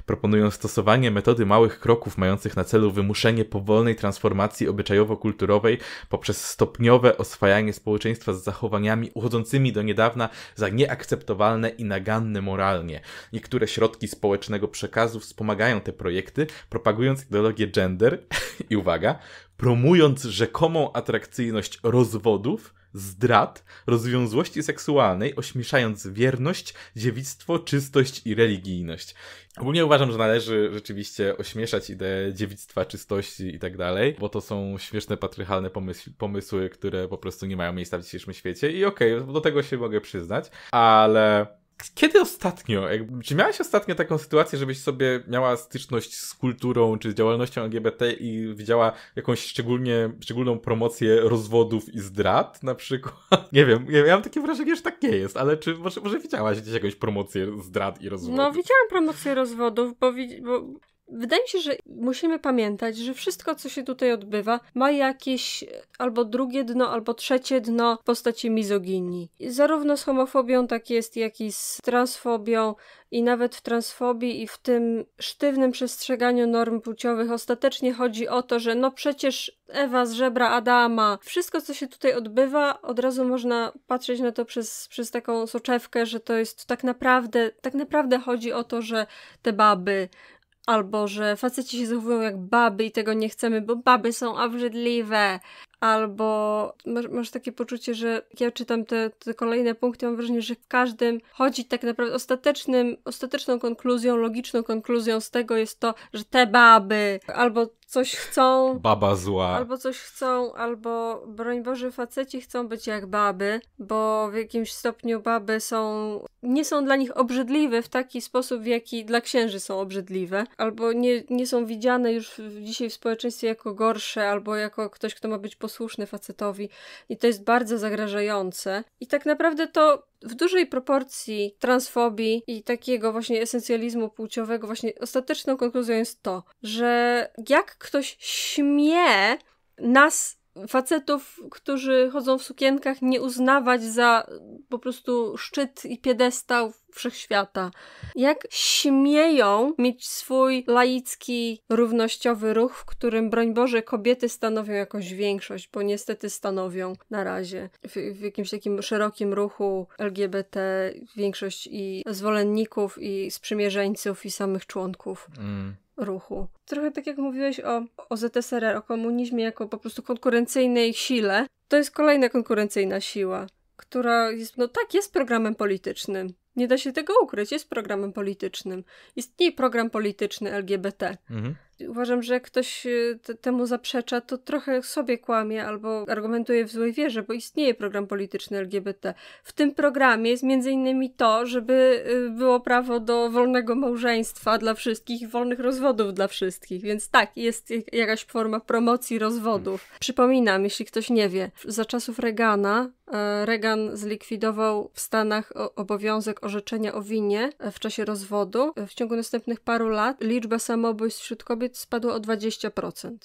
proponują stosowanie metody małych kroków mających na celu wymuszenie powolnej transformacji obyczajowo-kulturowej poprzez stopniowe oswajanie społeczeństwa z zachowaniami uchodzącymi do niedawna za nieakceptowalne i naganne moralnie. Niektóre środki społecznego przekazu wspomagają te projekty, propagując ideologię gender i uwaga, promując rzekomą atrakcyjność rozwodów, zdrad, rozwiązłości seksualnej, ośmieszając wierność, dziewictwo, czystość i religijność. Ogólnie uważam, że należy rzeczywiście ośmieszać ideę dziewictwa, czystości i tak dalej, bo to są śmieszne, patriarchalne pomysły, które po prostu nie mają miejsca w dzisiejszym świecie i okej, do tego się mogę przyznać, ale... Kiedy ostatnio? Czy miałaś ostatnio taką sytuację, żebyś sobie miała styczność z kulturą czy z działalnością LGBT i widziała jakąś szczególną promocję rozwodów i zdrad na przykład? Nie wiem, ja mam takie wrażenie, że tak nie jest, ale czy może widziałaś gdzieś jakąś promocję zdrad i rozwodów? No, widziałam promocję rozwodów, bo wydaje mi się, że musimy pamiętać, że wszystko, co się tutaj odbywa, ma jakieś albo drugie dno, albo trzecie dno w postaci mizoginii. Zarówno z homofobią tak jest, jak i z transfobią. I nawet w transfobii i w tym sztywnym przestrzeganiu norm płciowych ostatecznie chodzi o to, że no przecież Ewa z żebra Adama. Wszystko, co się tutaj odbywa, od razu można patrzeć na to przez taką soczewkę, że to jest tak naprawdę chodzi o to, że te baby... Albo, że faceci się zachowują jak baby i tego nie chcemy, bo baby są obrzydliwe. Albo masz takie poczucie, że ja czytam te kolejne punkty, mam wrażenie, że w każdym chodzi tak naprawdę ostateczną konkluzją, logiczną konkluzją z tego jest to, że te baby albo coś chcą, baba zła, albo coś chcą, albo broń Boże faceci chcą być jak baby, bo w jakimś stopniu baby nie są dla nich obrzydliwe w taki sposób, w jaki dla księży są obrzydliwe, albo nie są widziane już dzisiaj w społeczeństwie jako gorsze, albo jako ktoś, kto ma być posłuszny facetowi i to jest bardzo zagrażające i tak naprawdę to w dużej proporcji transfobii i takiego właśnie esencjalizmu płciowego właśnie ostateczną konkluzją jest to, że jak ktoś śmie nas, facetów, którzy chodzą w sukienkach, nie uznawać za po prostu szczyt i piedestał wszechświata. Jak śmieją mieć swój laicki, równościowy ruch, w którym, broń Boże, kobiety stanowią jakąś większość, bo niestety stanowią na razie w jakimś takim szerokim ruchu LGBT większość i zwolenników, i sprzymierzeńców, i samych członków ruchu. Trochę tak jak mówiłeś o ZSRR, o komunizmie jako po prostu konkurencyjnej sile, to jest kolejna konkurencyjna siła, która jest, jest programem politycznym. Nie da się tego ukryć, jest programem politycznym. Istnieje program polityczny LGBT. Uważam, że jak ktoś temu zaprzecza, to trochę sobie kłamie albo argumentuje w złej wierze, bo istnieje program polityczny LGBT. W tym programie jest m.in. to, żeby było prawo do wolnego małżeństwa dla wszystkich i wolnych rozwodów dla wszystkich, więc tak, jest jakaś forma promocji rozwodów. Przypominam, jeśli ktoś nie wie, za czasów Reagana, Reagan zlikwidował w Stanach obowiązek orzeczenia o winie w czasie rozwodu. W ciągu następnych paru lat liczba samobójstw wśród kobiet spadła o 20%.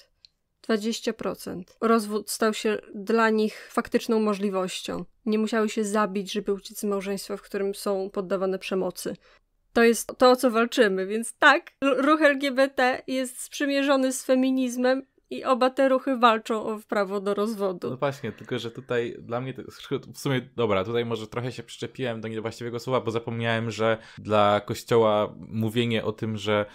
20%. Rozwód stał się dla nich faktyczną możliwością. Nie musiały się zabić, żeby uciec z małżeństwa, w którym są poddawane przemocy. To jest to, o co walczymy, więc tak, ruch LGBT jest sprzymierzony z feminizmem i oba te ruchy walczą o prawo do rozwodu. No właśnie, tylko że tutaj dla mnie, w sumie, dobra, tutaj może trochę się przyczepiłem do niewłaściwego słowa, bo zapomniałem, że dla Kościoła mówienie o tym, że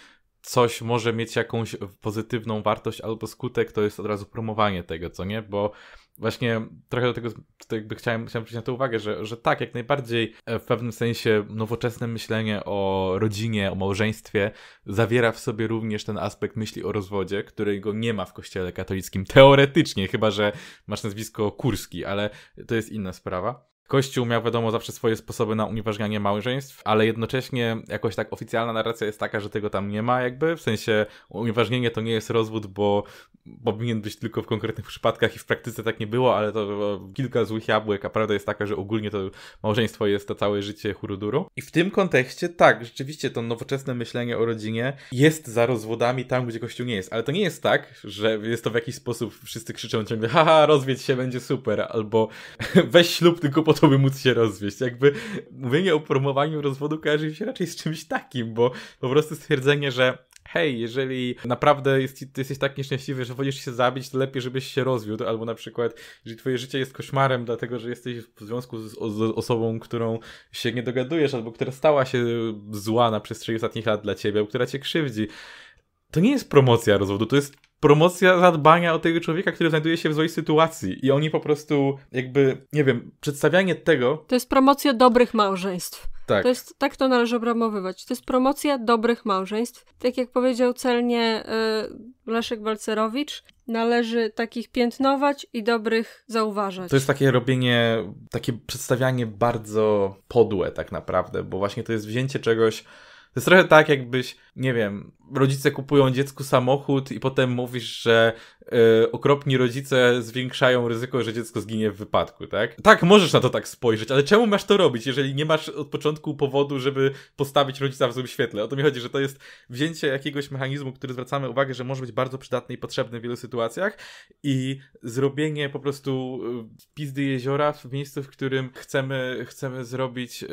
coś może mieć jakąś pozytywną wartość albo skutek, to jest od razu promowanie tego, co nie? Bo właśnie trochę do tego jakby chciałem przyjść na to uwagę, że tak, jak najbardziej w pewnym sensie nowoczesne myślenie o rodzinie, o małżeństwie zawiera w sobie również ten aspekt myśli o rozwodzie, którego nie ma w kościele katolickim teoretycznie, chyba że masz nazwisko Kurski, ale to jest inna sprawa. Kościół miał, wiadomo, zawsze swoje sposoby na unieważnianie małżeństw, ale jednocześnie jakoś tak oficjalna narracja jest taka, że tego tam nie ma jakby, w sensie unieważnienie to nie jest rozwód, bo powinien być tylko w konkretnych przypadkach i w praktyce tak nie było, ale to kilka złych jabłek, a prawda jest taka, że ogólnie to małżeństwo jest to całe życie huruduru. I w tym kontekście tak, rzeczywiście to nowoczesne myślenie o rodzinie jest za rozwodami tam, gdzie Kościół nie jest, ale to nie jest tak, że jest to w jakiś sposób, wszyscy krzyczą ciągle, haha, rozwiedź się, będzie super, albo weź ślub tylko po to, by móc się rozwieść. Jakby mówienie o promowaniu rozwodu kojarzy się raczej z czymś takim, bo po prostu stwierdzenie, że hej, jeżeli naprawdę jesteś tak nieszczęśliwy, że wolisz się zabić, to lepiej, żebyś się rozwiódł, albo na przykład, jeżeli twoje życie jest koszmarem, dlatego, że jesteś w związku z osobą, którą się nie dogadujesz, albo która stała się zła na przestrzeni ostatnich lat dla ciebie, albo która cię krzywdzi. To nie jest promocja rozwodu, to jest promocja zadbania o tego człowieka, który znajduje się w złej sytuacji i oni po prostu jakby, nie wiem, przedstawianie tego... To jest promocja dobrych małżeństw. Tak. To jest, tak to należy obramowywać. To jest promocja dobrych małżeństw. Tak jak powiedział celnie Leszek Balcerowicz, należy takich piętnować i dobrych zauważać. To jest takie robienie, takie przedstawianie bardzo podłe tak naprawdę, bo właśnie to jest wzięcie czegoś. To jest trochę tak, jakbyś, nie wiem, rodzice kupują dziecku samochód i potem mówisz, że okropni rodzice zwiększają ryzyko, że dziecko zginie w wypadku, tak? Tak, możesz na to tak spojrzeć, ale czemu masz to robić, jeżeli nie masz od początku powodu, żeby postawić rodzica w złym świetle? O to mi chodzi, że to jest wzięcie jakiegoś mechanizmu, który zwracamy uwagę, że może być bardzo przydatny i potrzebny w wielu sytuacjach i zrobienie po prostu pizdy jeziora w miejscu, w którym chcemy zrobić,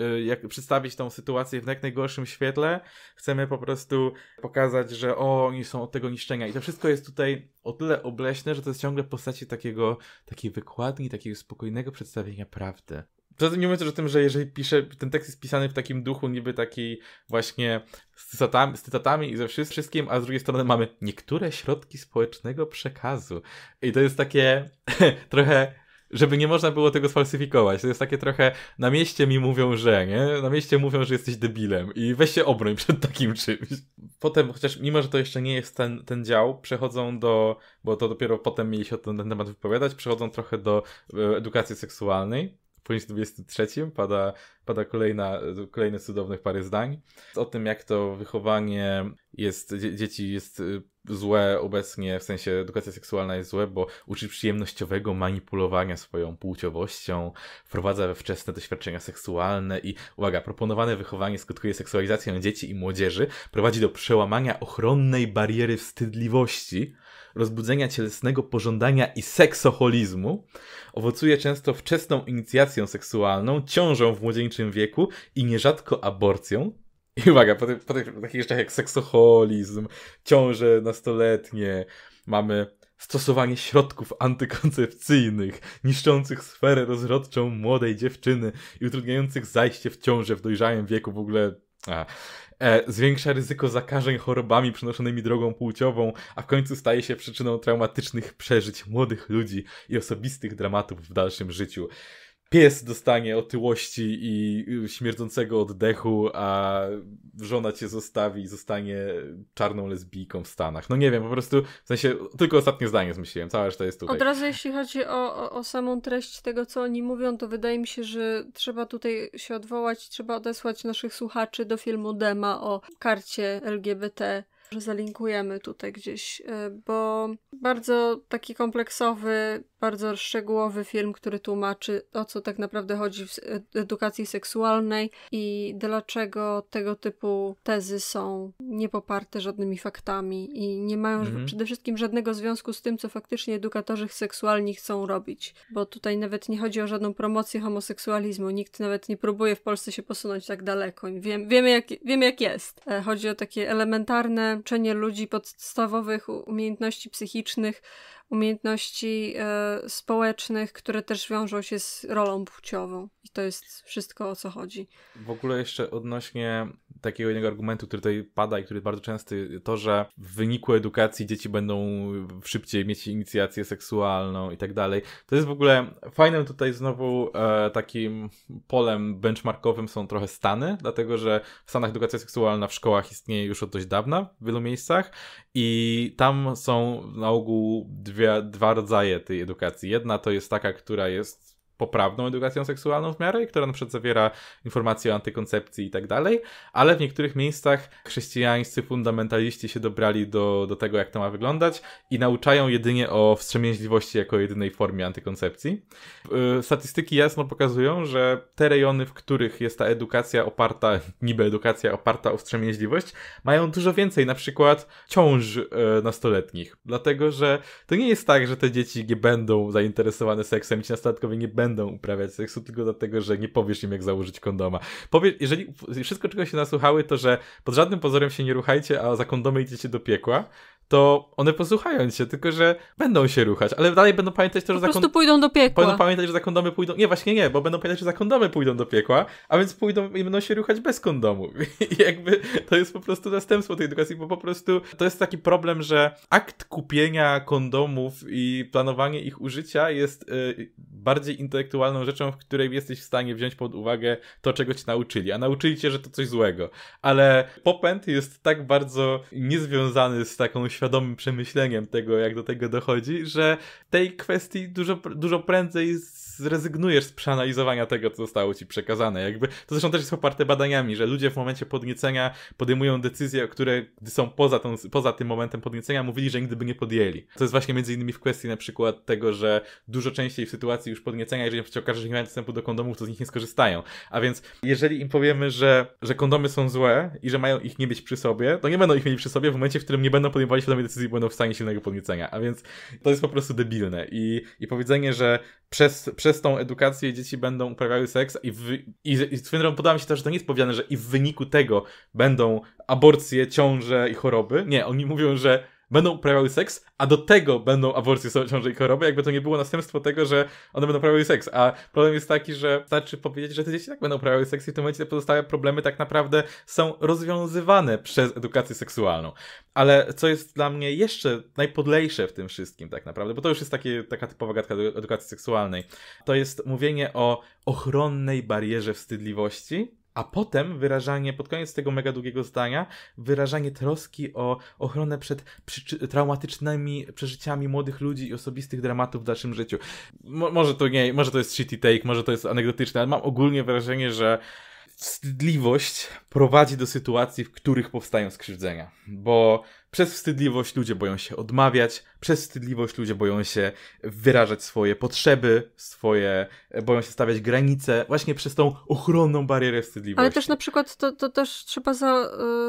przedstawić tą sytuację w jak najgorszym świetle, chcemy po prostu pokazać, że o, oni są od tego niszczenia i to wszystko jest tutaj o tyle obleśne, że to jest ciągle w postaci takiej wykładni, takiego spokojnego przedstawienia prawdy. Poza tym nie mówiąc o tym, że jeżeli piszę, ten tekst jest pisany w takim duchu niby takiej właśnie z cytatami i ze wszystkim, a z drugiej strony mamy niektóre środki społecznego przekazu. I to jest takie trochę, żeby nie można było tego sfalsyfikować. To jest takie trochę, na mieście mi mówią, że, nie? Na mieście mówią, że jesteś debilem i weź się obroń przed takim czymś. Potem, chociaż mimo, że to jeszcze nie jest ten dział, przechodzą do, bo to dopiero potem mieli się o ten temat wypowiadać, przechodzą trochę do edukacji seksualnej. W punkcie 23 pada kolejne cudownych parę zdań. O tym, jak to wychowanie dzieci jest złe obecnie, w sensie edukacja seksualna jest złe, bo uczy przyjemnościowego manipulowania swoją płciowością, wprowadza we wczesne doświadczenia seksualne i, uwaga, proponowane wychowanie skutkuje seksualizacją dzieci i młodzieży, prowadzi do przełamania ochronnej bariery wstydliwości, rozbudzenia cielesnego pożądania i seksoholizmu, owocuje często wczesną inicjacją seksualną, ciążą w młodzieńczym wieku i nierzadko aborcją. I uwaga, po takich rzeczach jak seksoholizm, ciąże nastoletnie, mamy stosowanie środków antykoncepcyjnych, niszczących sferę rozrodczą młodej dziewczyny i utrudniających zajście w ciążę w dojrzałym wieku w ogóle... zwiększa ryzyko zakażeń chorobami przenoszonymi drogą płciową, a w końcu staje się przyczyną traumatycznych przeżyć młodych ludzi i osobistych dramatów w dalszym życiu. Pies dostanie otyłości i śmierdzącego oddechu, a żona cię zostawi i zostanie czarną lesbijką w Stanach. No nie wiem, po prostu, w sensie, tylko ostatnie zdanie zmyśliłem, cała reszta jest tutaj. Od razu jeśli chodzi o samą treść tego, co oni mówią, to wydaje mi się, że trzeba tutaj się odwołać, trzeba odesłać naszych słuchaczy do filmu Dema o karcie LGBT że zalinkujemy tutaj gdzieś, bo bardzo taki kompleksowy, bardzo szczegółowy film, który tłumaczy, o co tak naprawdę chodzi w edukacji seksualnej i dlaczego tego typu tezy są niepoparte żadnymi faktami i nie mają przede wszystkim żadnego związku z tym, co faktycznie edukatorzy seksualni chcą robić. Bo tutaj nawet nie chodzi o żadną promocję homoseksualizmu. Nikt nawet nie próbuje w Polsce się posunąć tak daleko. Wiemy jak jest. Chodzi o takie elementarne uczenie ludzi podstawowych umiejętności psychicznych, umiejętności społecznych, które też wiążą się z rolą płciową. I to jest wszystko, o co chodzi. W ogóle jeszcze odnośnie takiego jednego argumentu, który tutaj pada i który jest bardzo częsty, to, że w wyniku edukacji dzieci będą szybciej mieć inicjację seksualną i tak dalej. To jest w ogóle fajnym tutaj znowu takim polem benchmarkowym są trochę Stany, dlatego, że w Stanach edukacja seksualna w szkołach istnieje już od dość dawna w wielu miejscach i tam są na ogół dwa rodzaje tej edukacji. Jedna to jest taka, która jest poprawną edukacją seksualną w miarę, która na przykład zawiera informacje o antykoncepcji i tak dalej, ale w niektórych miejscach chrześcijańscy fundamentaliści się dobrali do tego, jak to ma wyglądać i nauczają jedynie o wstrzemięźliwości jako jedynej formie antykoncepcji. Statystyki jasno pokazują, że te rejony, w których jest ta edukacja oparta, niby edukacja oparta o wstrzemięźliwość, mają dużo więcej na przykład ciąż nastoletnich, dlatego, że to nie jest tak, że te dzieci nie będą zainteresowane seksem, ci nastolatkowie nie będą uprawiać seksu tylko dlatego, że nie powiesz im, jak założyć kondoma. Jeżeli wszystko, czego się nasłuchały, to, że pod żadnym pozorem się nie ruchajcie, a za kondomy idziecie do piekła, to one posłuchają się, tylko że będą się ruchać, ale dalej będą pamiętać to, że po prostu pójdą do piekła. Będą pamiętać, że za kondomy pójdą... Nie, właśnie nie, bo będą pamiętać, że za kondomy pójdą do piekła, a więc pójdą i będą się ruchać bez kondomu. I jakby to jest po prostu następstwo tej edukacji, bo po prostu to jest taki problem, że akt kupienia kondomów i planowanie ich użycia jest bardziej intelektualną rzeczą, w której jesteś w stanie wziąć pod uwagę to, czego cię nauczyli, a nauczyli cię, że to coś złego. Ale popęd jest tak bardzo niezwiązany z taką świadomym przemyśleniem tego, jak do tego dochodzi, że tej kwestii dużo prędzej zrezygnujesz z przeanalizowania tego, co zostało ci przekazane. Jakby, to zresztą też jest poparte badaniami, że ludzie w momencie podniecenia podejmują decyzje, które gdy są poza tym momentem podniecenia, mówili, że nigdy by nie podjęli. To jest właśnie między innymi w kwestii na przykład tego, że dużo częściej w sytuacji już podniecenia, jeżeli się okaże, że nie mają dostępu do kondomów, to z nich nie skorzystają. A więc jeżeli im powiemy, że kondomy są złe i że mają ich nie mieć przy sobie, to nie będą ich mieli przy sobie w momencie, w którym nie będą podejmowali świadomej decyzji, będą w stanie silnego podniecenia. A więc to jest po prostu debilne. I powiedzenie, że przez tą edukację dzieci będą uprawiały seks i swoją drogą podoba mi się też, że to nie jest powiedziane, że i w wyniku tego będą aborcje, ciąże i choroby. Nie, oni mówią, że będą uprawiały seks, a do tego będą aborcje, ciąże i choroby, jakby to nie było następstwo tego, że one będą uprawiały seks. A problem jest taki, że starczy powiedzieć, że te dzieci tak będą uprawiały seks i w tym momencie te pozostałe problemy tak naprawdę są rozwiązywane przez edukację seksualną. Ale co jest dla mnie jeszcze najpodlejsze w tym wszystkim tak naprawdę, bo to już jest taka typowa gadka do edukacji seksualnej, to jest mówienie o ochronnej barierze wstydliwości, a potem wyrażanie, pod koniec tego mega długiego zdania, wyrażanie troski o ochronę przed traumatycznymi przeżyciami młodych ludzi i osobistych dramatów w dalszym życiu. Może to jest shitty take, może to jest anegdotyczne, ale mam ogólnie wrażenie, że wstydliwość prowadzi do sytuacji, w których powstają skrzywdzenia. Bo przez wstydliwość ludzie boją się odmawiać, przez wstydliwość ludzie boją się wyrażać swoje potrzeby, boją się stawiać granice, właśnie przez tą ochronną barierę wstydliwości. Ale też na przykład to też trzeba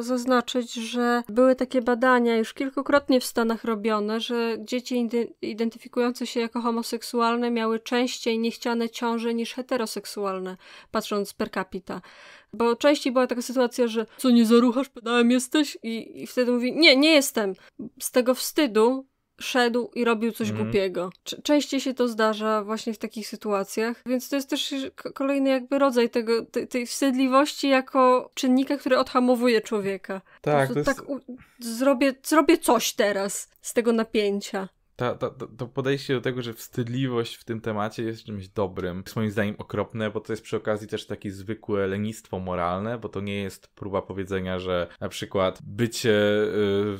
zaznaczyć, że były takie badania już kilkukrotnie w Stanach robione, że dzieci identyfikujące się jako homoseksualne miały częściej niechciane ciąże niż heteroseksualne, patrząc per capita. Bo częściej była taka sytuacja, że co, nie zaruchasz, pedałem jesteś? I wtedy mówi, nie jestem. Z tego wstydu szedł i robił coś głupiego. Częściej się to zdarza właśnie w takich sytuacjach, więc to jest też kolejny jakby rodzaj tej wstydliwości jako czynnika, który odhamowuje człowieka. Tak, to jest... zrobię coś teraz z tego napięcia. To podejście do tego, że wstydliwość w tym temacie jest czymś dobrym, jest moim zdaniem okropne, bo to jest przy okazji też takie zwykłe lenistwo moralne, bo to nie jest próba powiedzenia, że na przykład bycie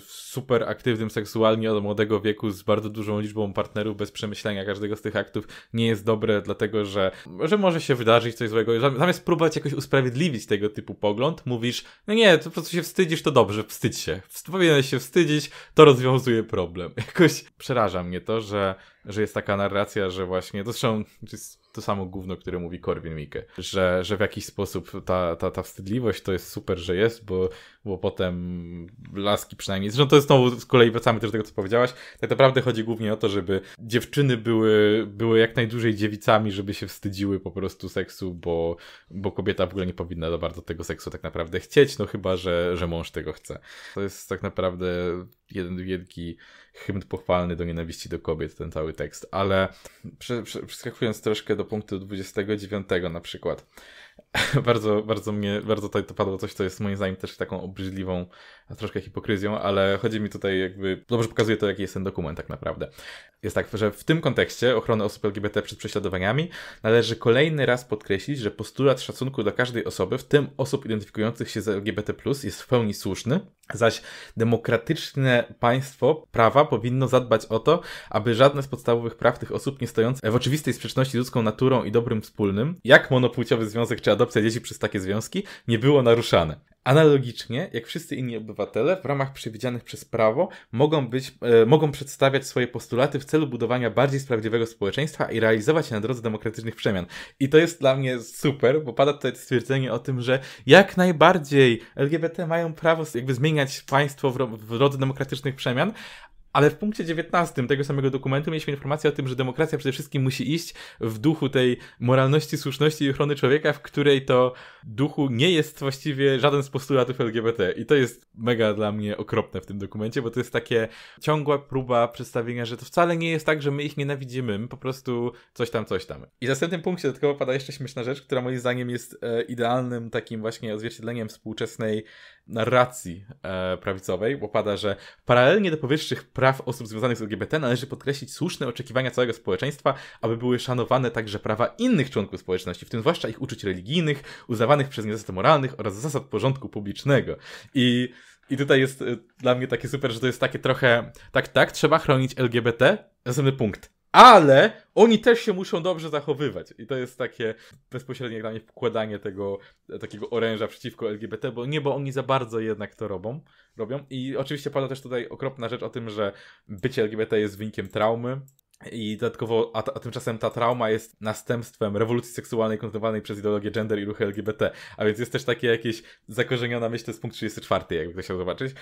super aktywnym seksualnie od młodego wieku z bardzo dużą liczbą partnerów bez przemyślenia każdego z tych aktów nie jest dobre, dlatego że może się wydarzyć coś złego. Zamiast próbować jakoś usprawiedliwić tego typu pogląd, mówisz, no nie, to po prostu się wstydzisz, to dobrze, wstydź się. Powinieneś się wstydzić, to rozwiązuje problem. Jakoś przeraża mnie to, że jest taka narracja, że właśnie, zresztą jest to samo gówno, które mówi Korwin-Mikke, że w jakiś sposób ta wstydliwość to jest super, że jest, bo potem laski przynajmniej, zresztą to jest znowu, z kolei wracamy też do tego, co powiedziałaś, tak naprawdę chodzi głównie o to, żeby dziewczyny były jak najdłużej dziewicami, żeby się wstydziły po prostu seksu, bo kobieta w ogóle nie powinna za bardzo tego seksu tak naprawdę chcieć, no chyba, że mąż tego chce. To jest tak naprawdę jeden wielki hymn pochwalny do nienawiści do kobiet, ten cały tekst, ale przeskakując troszkę do punktu 29 na przykład, bardzo tutaj to padło coś, co jest moim zdaniem też taką obrzydliwą, troszkę hipokryzją, ale chodzi mi tutaj jakby, dobrze pokazuje to, jaki jest ten dokument tak naprawdę. Jest tak, że w tym kontekście ochrony osób LGBT przed prześladowaniami należy kolejny raz podkreślić, że postulat szacunku dla każdej osoby, w tym osób identyfikujących się z LGBT+, jest w pełni słuszny, zaś demokratyczne państwo prawa powinno zadbać o to, aby żadne z podstawowych praw tych osób nie stojących w oczywistej sprzeczności z ludzką naturą i dobrym wspólnym, jak monopłciowy związek czy adopcja dzieci przez takie związki, nie było naruszane. Analogicznie, jak wszyscy inni obywatele, w ramach przewidzianych przez prawo mogą przedstawiać swoje postulaty w celu budowania bardziej sprawiedliwego społeczeństwa i realizować się na drodze demokratycznych przemian. I to jest dla mnie super, bo pada tutaj stwierdzenie o tym, że jak najbardziej LGBT mają prawo jakby zmieniać państwo w drodze demokratycznych przemian, ale w punkcie 19 tego samego dokumentu mieliśmy informację o tym, że demokracja przede wszystkim musi iść w duchu tej moralności, słuszności i ochrony człowieka, w której to duchu nie jest właściwie żaden z postulatów LGBT. I to jest mega dla mnie okropne w tym dokumencie, bo to jest takie ciągła próba przedstawienia, że to wcale nie jest tak, że my ich nienawidzimy, my po prostu coś tam. I w następnym punkcie dodatkowo pada jeszcze śmieszna rzecz, która moim zdaniem jest idealnym takim właśnie odzwierciedleniem współczesnej narracji prawicowej, bo pada, że paralelnie do powyższych praw osób związanych z LGBT należy podkreślić słuszne oczekiwania całego społeczeństwa, aby były szanowane także prawa innych członków społeczności, w tym zwłaszcza ich uczuć religijnych, uznawanych przez nie zasad moralnych oraz zasad porządku publicznego. I tutaj jest dla mnie takie super, że to jest takie trochę tak, trzeba chronić LGBT, następny punkt. Ale oni też się muszą dobrze zachowywać. I to jest takie bezpośrednie dla mnie wkładanie tego takiego oręża przeciwko LGBT, bo oni za bardzo jednak to robią. I oczywiście pada też tutaj okropna rzecz o tym, że bycie LGBT jest wynikiem traumy. I dodatkowo, a tymczasem ta trauma jest następstwem rewolucji seksualnej kontynuowanej przez ideologię gender i ruchy LGBT. A więc jest też takie jakieś zakorzeniona myśl, to jest punkt 34, jakby ktoś chciał zobaczyć.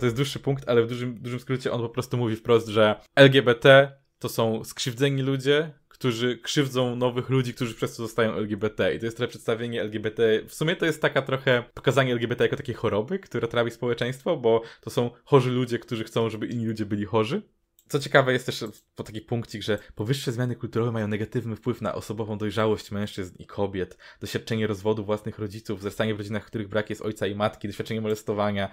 To jest dłuższy punkt, ale w dużym skrócie on po prostu mówi wprost, że LGBT to są skrzywdzeni ludzie, którzy krzywdzą nowych ludzi, którzy przez to zostają LGBT. I to jest trochę przedstawienie LGBT. W sumie to jest taka trochę pokazanie LGBT jako takiej choroby, która trawi społeczeństwo, bo to są chorzy ludzie, którzy chcą, żeby inni ludzie byli chorzy. Co ciekawe jest też po taki punkcik, że powyższe zmiany kulturowe mają negatywny wpływ na osobową dojrzałość mężczyzn i kobiet, doświadczenie rozwodu własnych rodziców, zrastanie w rodzinach, w których brak jest ojca i matki, doświadczenie molestowania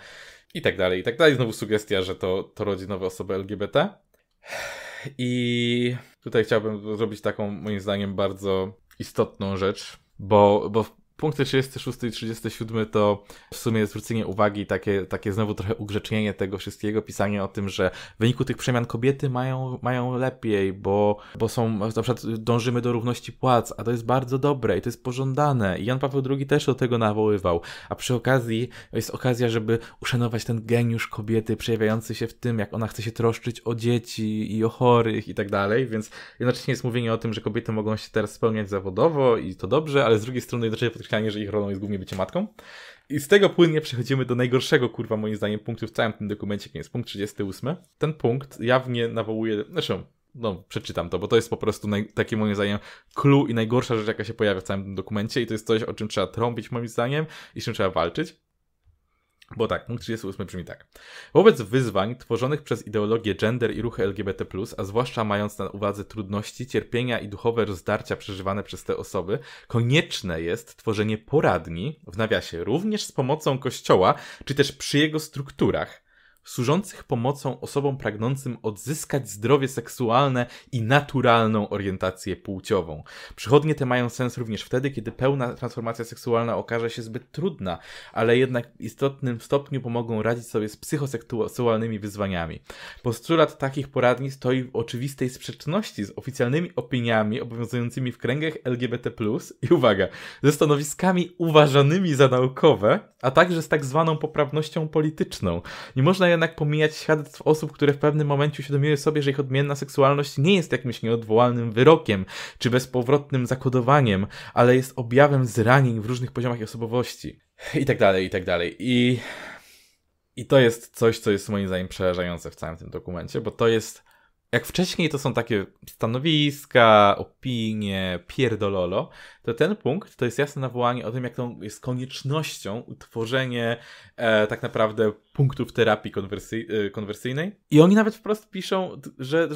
i tak dalej. Znowu sugestia, że to rodzi nowe osoby LGBT. I tutaj chciałbym zrobić taką, moim zdaniem, bardzo istotną rzecz, bo punkty 36 i 37 to w sumie zwrócenie uwagi, takie znowu trochę ugrzecznienie tego wszystkiego, pisanie o tym, że w wyniku tych przemian kobiety mają lepiej, bo są, na przykład dążymy do równości płac, a to jest bardzo dobre i to jest pożądane. I Jan Paweł II też do tego nawoływał. A przy okazji jest okazja, żeby uszanować ten geniusz kobiety przejawiający się w tym, jak ona chce się troszczyć o dzieci i o chorych i tak dalej, więc jednocześnie jest mówienie o tym, że kobiety mogą się teraz spełniać zawodowo i to dobrze, ale z drugiej strony jednocześnie że ich rolą jest głównie bycie matką. I z tego płynnie przechodzimy do najgorszego, moim zdaniem, punktu w całym tym dokumencie, jakim jest punkt 38. Ten punkt jawnie nawołuje, przeczytam to, bo to jest po prostu taki, moim zdaniem, clue i najgorsza rzecz, jaka się pojawia w całym tym dokumencie i to jest coś, o czym trzeba trąbić, moim zdaniem, i z czym trzeba walczyć. Bo tak, punkt 38 brzmi tak. Wobec wyzwań tworzonych przez ideologię gender i ruchy LGBT+, a zwłaszcza mając na uwadze trudności, cierpienia i duchowe rozdarcia przeżywane przez te osoby, konieczne jest tworzenie poradni, w nawiasie, również z pomocą Kościoła, czy też przy jego strukturach, służących pomocą osobom pragnącym odzyskać zdrowie seksualne i naturalną orientację płciową. Przychodnie te mają sens również wtedy, kiedy pełna transformacja seksualna okaże się zbyt trudna, ale jednak w istotnym stopniu pomogą radzić sobie z psychoseksualnymi wyzwaniami. Postulat takich poradni stoi w oczywistej sprzeczności z oficjalnymi opiniami obowiązującymi w kręgach LGBT+, i uwaga, ze stanowiskami uważanymi za naukowe, a także z tak zwaną poprawnością polityczną. Nie można jednak pomijać świadectw osób, które w pewnym momencie uświadomiły sobie, że ich odmienna seksualność nie jest jakimś nieodwołalnym wyrokiem czy bezpowrotnym zakodowaniem, ale jest objawem zranień w różnych poziomach osobowości. I tak dalej, i tak dalej. I to jest coś, co jest moim zdaniem przerażające w całym tym dokumencie, bo to jest, jak wcześniej to są takie stanowiska, opinie, pierdololo, to ten punkt to jest jasne nawołanie o tym, jak to jest koniecznością utworzenie tak naprawdę punktów terapii konwersyjnej. I oni nawet wprost piszą, że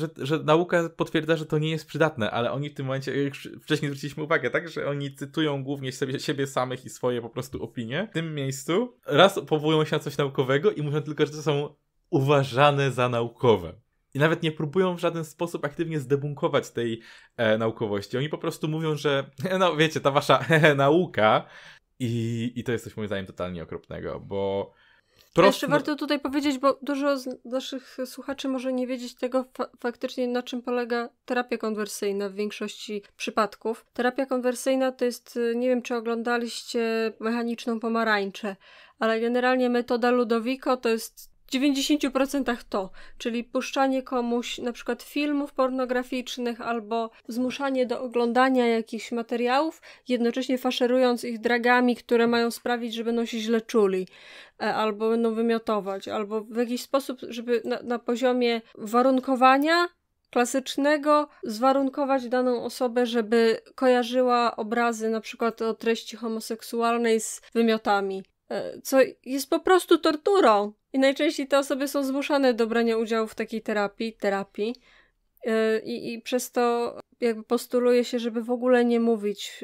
nauka potwierdza, że to nie jest przydatne, ale oni w tym momencie, jak wcześniej zwróciliśmy uwagę, tak, że oni cytują głównie siebie samych i swoje po prostu opinie. W tym miejscu raz powołują się na coś naukowego i mówią tylko, że to są uważane za naukowe. I nawet nie próbują w żaden sposób aktywnie zdebunkować tej naukowości. Oni po prostu mówią, że no wiecie, ta wasza nauka i to jest coś moim zdaniem totalnie okropnego, bo... Jeszcze warto tutaj powiedzieć, bo dużo z naszych słuchaczy może nie wiedzieć tego faktycznie, na czym polega terapia konwersyjna w większości przypadków. Terapia konwersyjna to jest, nie wiem czy oglądaliście Mechaniczną Pomarańczę, ale generalnie metoda Ludovico to jest w 90% to, czyli puszczanie komuś na przykład filmów pornograficznych albo zmuszanie do oglądania jakichś materiałów, jednocześnie faszerując ich dragami, które mają sprawić, że będą się źle czuli, albo będą wymiotować, albo w jakiś sposób, żeby na poziomie warunkowania klasycznego zwarunkować daną osobę, żeby kojarzyła obrazy na przykład o treści homoseksualnej z wymiotami. Co jest po prostu torturą. I najczęściej te osoby są zmuszane do brania udziału w takiej terapii. I przez to jakby postuluje się, żeby w ogóle nie mówić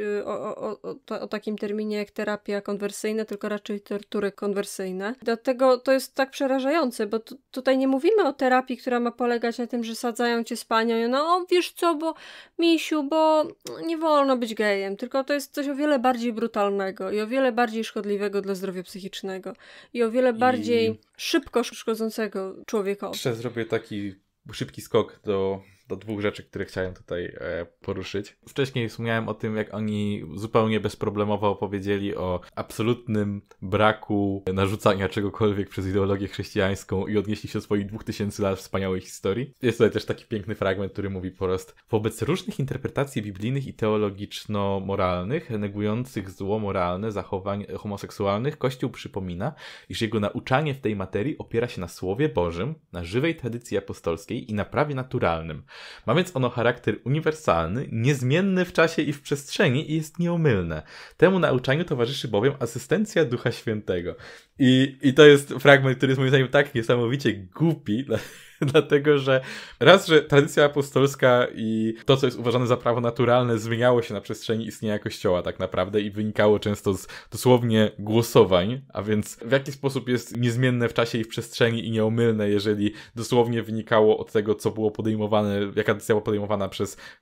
o takim terminie jak terapia konwersyjna, tylko raczej tortury konwersyjne. Dlatego to jest tak przerażające, bo tutaj nie mówimy o terapii, która ma polegać na tym, że sadzają cię z panią, no wiesz co, bo misiu, bo nie wolno być gejem, tylko to jest coś o wiele bardziej brutalnego i o wiele bardziej szkodliwego dla zdrowia psychicznego i o wiele bardziej szybko szkodzącego człowiekowi. Jeszcze zrobię taki szybki skok do dwóch rzeczy, które chciałem tutaj poruszyć. Wcześniej wspomniałem o tym, jak oni zupełnie bezproblemowo opowiedzieli o absolutnym braku narzucania czegokolwiek przez ideologię chrześcijańską i odnieśli się do swoich 2000 lat wspaniałej historii. Jest tutaj też taki piękny fragment, który mówi wprost: wobec różnych interpretacji biblijnych i teologiczno-moralnych, negujących zło moralne zachowań homoseksualnych, Kościół przypomina, iż jego nauczanie w tej materii opiera się na Słowie Bożym, na żywej tradycji apostolskiej i na prawie naturalnym. Ma więc ono charakter uniwersalny, niezmienny w czasie i w przestrzeni i jest nieomylne. Temu nauczaniu towarzyszy bowiem asystencja Ducha Świętego. I to jest fragment, który jest moim zdaniem tak niesamowicie głupi, dlatego że raz, że tradycja apostolska i to, co jest uważane za prawo naturalne, zmieniało się na przestrzeni istnienia Kościoła tak naprawdę i wynikało często z dosłownie głosowań, a więc w jaki sposób jest niezmienne w czasie i w przestrzeni i nieomylne, jeżeli dosłownie wynikało od tego, co było podejmowane, jaka decyzja była podejmowana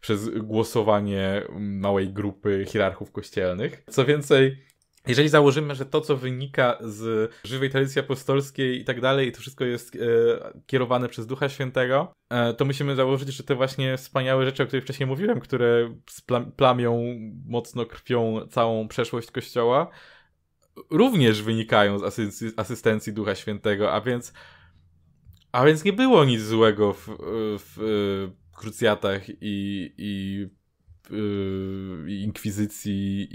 przez głosowanie małej grupy hierarchów kościelnych. Co więcej, jeżeli założymy, że to, co wynika z żywej tradycji apostolskiej i tak dalej, to wszystko jest kierowane przez Ducha Świętego, to musimy założyć, że te właśnie wspaniałe rzeczy, o których wcześniej mówiłem, które plamią mocno krwią całą przeszłość Kościoła, również wynikają z asystencji Ducha Świętego, a więc nie było nic złego w krucjatach i inkwizycji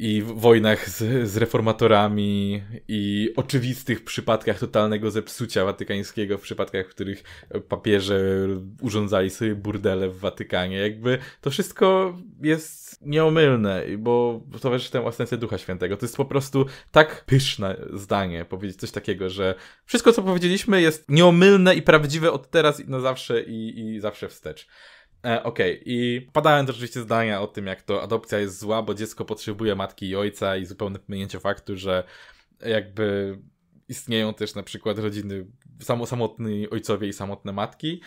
i w wojnach z reformatorami i oczywistych przypadkach totalnego zepsucia watykańskiego, w przypadkach, w których papieże urządzali sobie burdele w Watykanie. Jakby to wszystko jest nieomylne, bo towarzyszy temu asystencja Ducha Świętego. To jest po prostu tak pyszne zdanie powiedzieć coś takiego, że wszystko, co powiedzieliśmy, jest nieomylne i prawdziwe od teraz i na zawsze i zawsze wstecz. Okej, i padają też oczywiście zdania o tym, jak to adopcja jest zła, bo dziecko potrzebuje matki i ojca i zupełne pominięcie faktu, że jakby istnieją też na przykład rodziny, samotni ojcowie i samotne matki.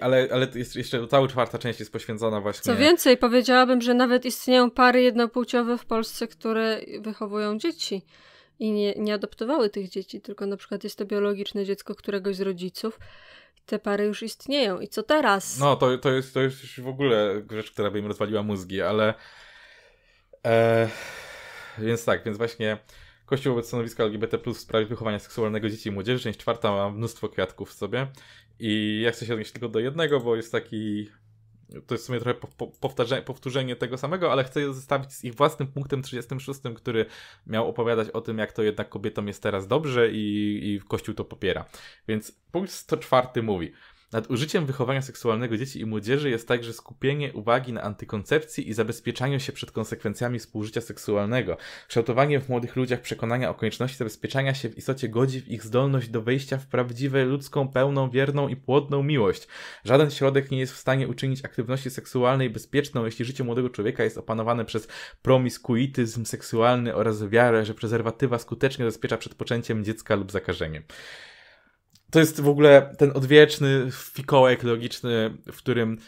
Ale jeszcze cała czwarta część jest poświęcona właśnie... Co więcej, powiedziałabym, że nawet istnieją pary jednopłciowe w Polsce, które wychowują dzieci i nie adoptowały tych dzieci, tylko na przykład jest to biologiczne dziecko któregoś z rodziców. Te pary już istnieją. I co teraz? No, to jest już w ogóle rzecz, która by im rozwaliła mózgi, ale... Więc właśnie... Kościół wobec stanowiska LGBT+ w sprawie wychowania seksualnego dzieci i młodzieży, część czwarta ma mnóstwo kwiatków w sobie. I ja chcę się odnieść tylko do jednego, bo jest taki... To jest w sumie trochę powtórzenie tego samego, ale chcę je zestawić z ich własnym punktem 36, który miał opowiadać o tym, jak to jednak kobietom jest teraz dobrze i Kościół to popiera. Więc punkt 104 mówi... Nad użyciem wychowania seksualnego dzieci i młodzieży jest także skupienie uwagi na antykoncepcji i zabezpieczaniu się przed konsekwencjami współżycia seksualnego. Kształtowanie w młodych ludziach przekonania o konieczności zabezpieczania się w istocie godzi w ich zdolność do wejścia w prawdziwą ludzką, pełną, wierną i płodną miłość. Żaden środek nie jest w stanie uczynić aktywności seksualnej bezpieczną, jeśli życie młodego człowieka jest opanowane przez promiskuityzm seksualny oraz wiarę, że prezerwatywa skutecznie zabezpiecza przed poczęciem dziecka lub zakażeniem. To jest w ogóle ten odwieczny fikołek logiczny, w którym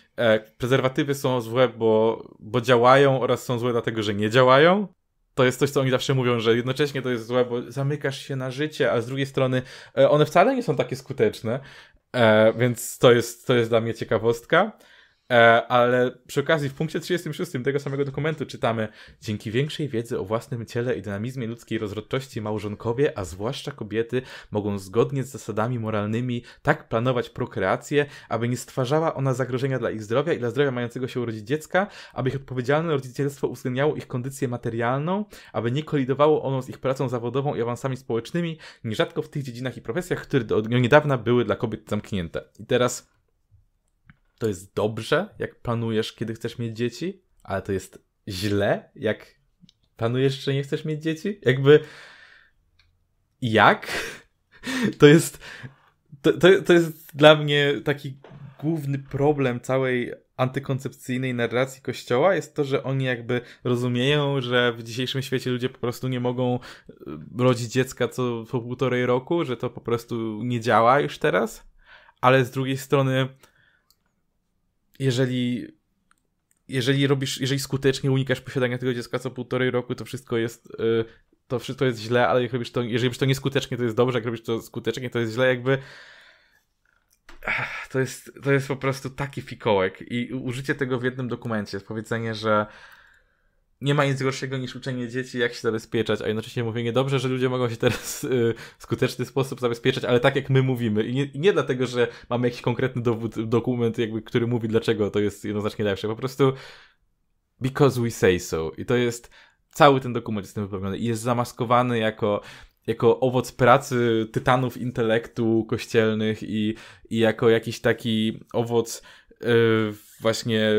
prezerwatywy są złe, bo działają oraz są złe dlatego, że nie działają. To jest coś, co oni zawsze mówią, że jednocześnie to jest złe, bo zamykasz się na życie, a z drugiej strony one wcale nie są takie skuteczne, więc to jest dla mnie ciekawostka. Ale przy okazji w punkcie 36 tego samego dokumentu czytamy: dzięki większej wiedzy o własnym ciele i dynamizmie ludzkiej rozrodczości małżonkowie, a zwłaszcza kobiety, mogą zgodnie z zasadami moralnymi tak planować prokreację, aby nie stwarzała ona zagrożenia dla ich zdrowia i dla zdrowia mającego się urodzić dziecka, aby ich odpowiedzialne rodzicielstwo uwzględniało ich kondycję materialną, aby nie kolidowało ono z ich pracą zawodową i awansami społecznymi, nierzadko w tych dziedzinach i profesjach, które do niedawna były dla kobiet zamknięte. I teraz... To jest dobrze, jak planujesz, kiedy chcesz mieć dzieci, ale to jest źle, jak planujesz, że nie chcesz mieć dzieci. Jakby... Jak? To jest dla mnie taki główny problem całej antykoncepcyjnej narracji Kościoła, jest to, że oni jakby rozumieją, że w dzisiejszym świecie ludzie po prostu nie mogą rodzić dziecka co po 1,5 roku, że to po prostu nie działa już teraz, ale z drugiej strony... Jeżeli skutecznie unikasz posiadania tego dziecka co 1,5 roku, to wszystko jest źle, ale jeżeli robisz to nieskutecznie, to jest dobrze, jak robisz to skutecznie, to jest źle, jakby... To jest po prostu taki fikołek. I użycie tego w jednym dokumencie, powiedzenie, że nie ma nic gorszego niż uczenie dzieci, jak się zabezpieczać, a jednocześnie mówienie: dobrze, że ludzie mogą się teraz w skuteczny sposób zabezpieczać, ale tak jak my mówimy. I nie dlatego, że mamy jakiś konkretny dowód, dokument, jakby, który mówi, dlaczego to jest jednoznacznie lepsze. Po prostu because we say so. I to jest, cały ten dokument jest tym wypełniony i jest zamaskowany jako owoc pracy tytanów intelektu kościelnych i jako jakiś taki owoc właśnie...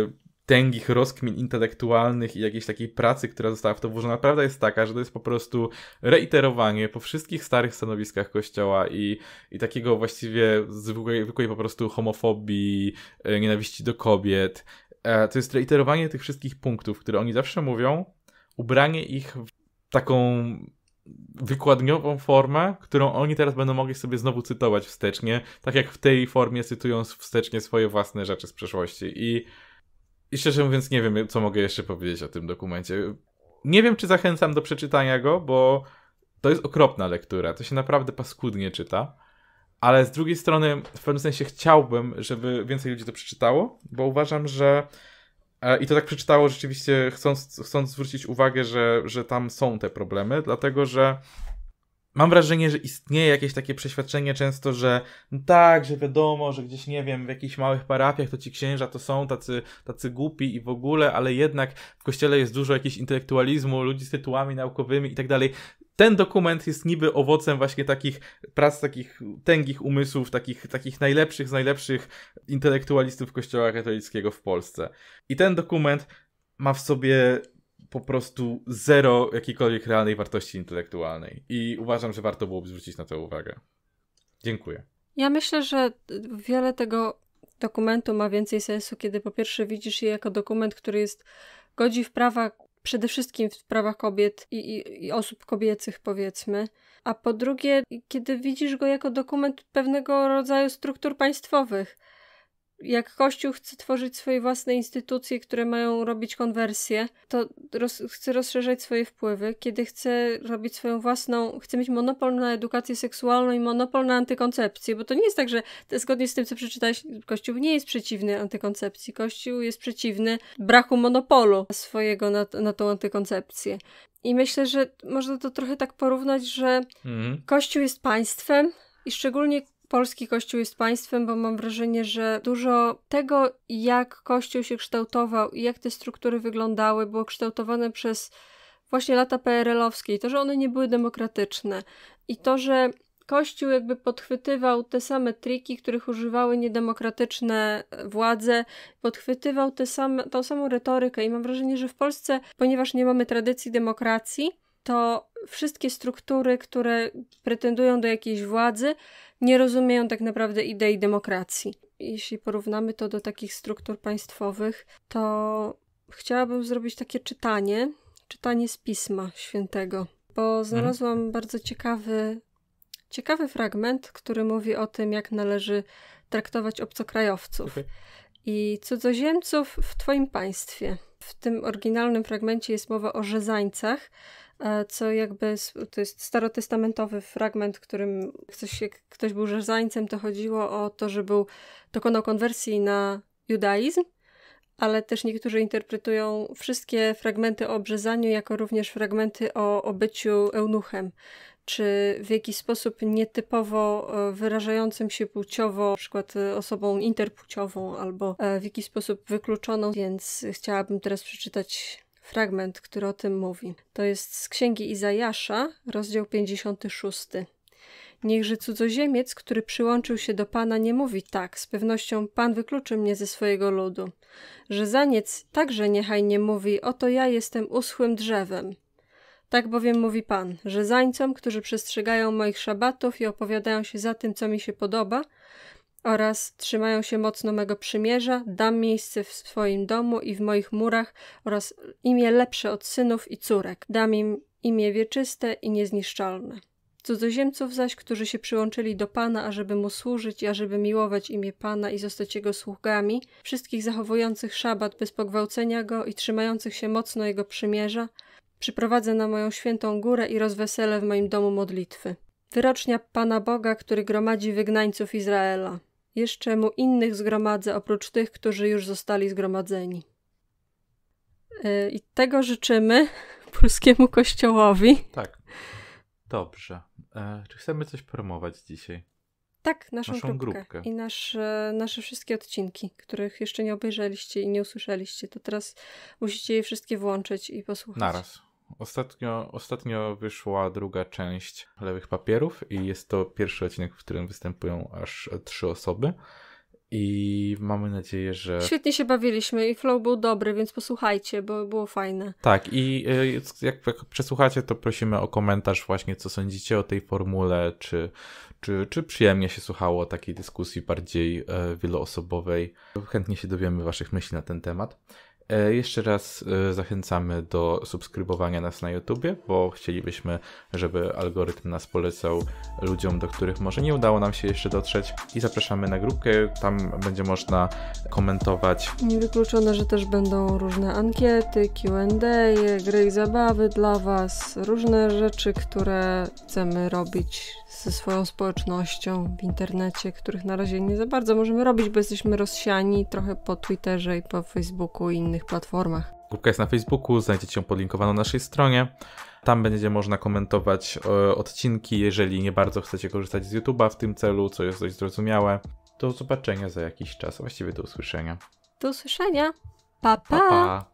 tęgich rozkmin intelektualnych i jakiejś takiej pracy, która została w to włożona. Prawda jest taka, że to jest po prostu reiterowanie po wszystkich starych stanowiskach Kościoła i takiego właściwie zwykłej po prostu homofobii, nienawiści do kobiet. To jest reiterowanie tych wszystkich punktów, które oni zawsze mówią, ubranie ich w taką wykładniową formę, którą oni teraz będą mogli sobie znowu cytować wstecznie, tak jak w tej formie cytują wstecznie swoje własne rzeczy z przeszłości. I szczerze mówiąc nie wiem, co mogę jeszcze powiedzieć o tym dokumencie. Nie wiem, czy zachęcam do przeczytania go, bo to jest okropna lektura. To się naprawdę paskudnie czyta. Ale z drugiej strony w pewnym sensie chciałbym, żeby więcej ludzi to przeczytało, bo uważam, że... I to tak przeczytało rzeczywiście, chcąc zwrócić uwagę, że tam są te problemy, dlatego że mam wrażenie, że istnieje jakieś takie przeświadczenie często, że no tak, że wiadomo, że gdzieś, nie wiem, w jakichś małych parafiach to ci księża to są tacy głupi i w ogóle, ale jednak w kościele jest dużo jakiegoś intelektualizmu, ludzi z tytułami naukowymi i tak dalej. Ten dokument jest niby owocem właśnie takich prac, takich tęgich umysłów, takich najlepszych z najlepszych intelektualistów Kościoła katolickiego w Polsce. I ten dokument ma w sobie... po prostu zero jakiejkolwiek realnej wartości intelektualnej. I uważam, że warto byłoby zwrócić na to uwagę. Dziękuję. Ja myślę, że wiele tego dokumentu ma więcej sensu, kiedy po pierwsze widzisz je jako dokument, który jest godzi w prawa przede wszystkim w sprawach kobiet i osób kobiecych, powiedzmy, a po drugie, kiedy widzisz go jako dokument pewnego rodzaju struktur państwowych. Jak Kościół chce tworzyć swoje własne instytucje, które mają robić konwersje, to chce rozszerzać swoje wpływy. Kiedy chce robić swoją własną, chce mieć monopol na edukację seksualną i monopol na antykoncepcję, bo to nie jest tak, że zgodnie z tym, co przeczytałeś, Kościół nie jest przeciwny antykoncepcji. Kościół jest przeciwny braku monopolu swojego na tą antykoncepcję. I myślę, że można to trochę tak porównać, że Kościół jest państwem i szczególnie polski Kościół jest państwem, bo mam wrażenie, że dużo tego, jak Kościół się kształtował i jak te struktury wyglądały, było kształtowane przez właśnie lata PRL-owskie. I to, że one nie były demokratyczne. I to, że Kościół jakby podchwytywał te same triki, których używały niedemokratyczne władze, podchwytywał tą samą retorykę. I mam wrażenie, że w Polsce, ponieważ nie mamy tradycji demokracji, to wszystkie struktury, które pretendują do jakiejś władzy, nie rozumieją tak naprawdę idei demokracji. Jeśli porównamy to do takich struktur państwowych, to chciałabym zrobić takie czytanie z Pisma Świętego, bo znalazłam bardzo ciekawy fragment, który mówi o tym, jak należy traktować obcokrajowców i cudzoziemców w twoim państwie. W tym oryginalnym fragmencie jest mowa o rzezańcach, co jakby to jest starotestamentowy fragment, w którym ktoś był rzezańcem, to chodziło o to, że dokonał konwersji na judaizm, ale też niektórzy interpretują wszystkie fragmenty o obrzezaniu jako również fragmenty o byciu eunuchem, czy w jakiś sposób nietypowo wyrażającym się płciowo, na przykład osobą interpłciową, albo w jakiś sposób wykluczoną, więc chciałabym teraz przeczytać fragment, który o tym mówi. To jest z Księgi Izajasza, rozdział 56. Niechże cudzoziemiec, który przyłączył się do Pana, nie mówi tak, z pewnością Pan wykluczy mnie ze swojego ludu. Rzezaniec także niechaj nie mówi, oto ja jestem uschłym drzewem. Tak bowiem mówi Pan, rzezańcom, którzy przestrzegają moich szabatów i opowiadają się za tym, co mi się podoba, oraz trzymają się mocno mego przymierza, dam miejsce w swoim domu i w moich murach oraz imię lepsze od synów i córek. Dam im imię wieczyste i niezniszczalne. Cudzoziemców zaś, którzy się przyłączyli do Pana, ażeby Mu służyć i ażeby miłować imię Pana i zostać Jego sługami, wszystkich zachowujących szabat bez pogwałcenia Go i trzymających się mocno Jego przymierza, przyprowadzę na moją świętą górę i rozweselę w moim domu modlitwy. Wyrocznia Pana Boga, który gromadzi wygnańców Izraela. Jeszcze Mu innych zgromadzę, oprócz tych, którzy już zostali zgromadzeni. I tego życzymy polskiemu Kościołowi. Tak. Dobrze. Czy chcemy coś promować dzisiaj? Tak, naszą grupkę. I nasze wszystkie odcinki, których jeszcze nie obejrzeliście i nie usłyszeliście, to teraz musicie je wszystkie włączyć i posłuchać. Naraz. Ostatnio wyszła druga część Lewych Papierów i jest to pierwszy odcinek, w którym występują aż 3 osoby i mamy nadzieję, że... Świetnie się bawiliśmy i flow był dobry, więc posłuchajcie, bo było fajne. Tak i jak przesłuchacie, to prosimy o komentarz właśnie, co sądzicie o tej formule, czy przyjemnie się słuchało takiej dyskusji bardziej wieloosobowej. Chętnie się dowiemy waszych myśli na ten temat. Jeszcze raz zachęcamy do subskrybowania nas na YouTubie, bo chcielibyśmy, żeby algorytm nas polecał ludziom, do których może nie udało nam się jeszcze dotrzeć. I zapraszamy na grupkę, tam będzie można komentować. Niewykluczone, że też będą różne ankiety, Q&A, gry i zabawy dla Was, różne rzeczy, które chcemy robić ze swoją społecznością w internecie, których na razie nie za bardzo możemy robić, bo jesteśmy rozsiani trochę po Twitterze i po Facebooku i innych platformach. Grupka jest na Facebooku, znajdziecie ją podlinkowaną na naszej stronie. Tam będzie można komentować odcinki, jeżeli nie bardzo chcecie korzystać z YouTube'a w tym celu, co jest dość zrozumiałe. Do zobaczenia za jakiś czas, właściwie do usłyszenia. Do usłyszenia. Pa, pa! Pa, pa.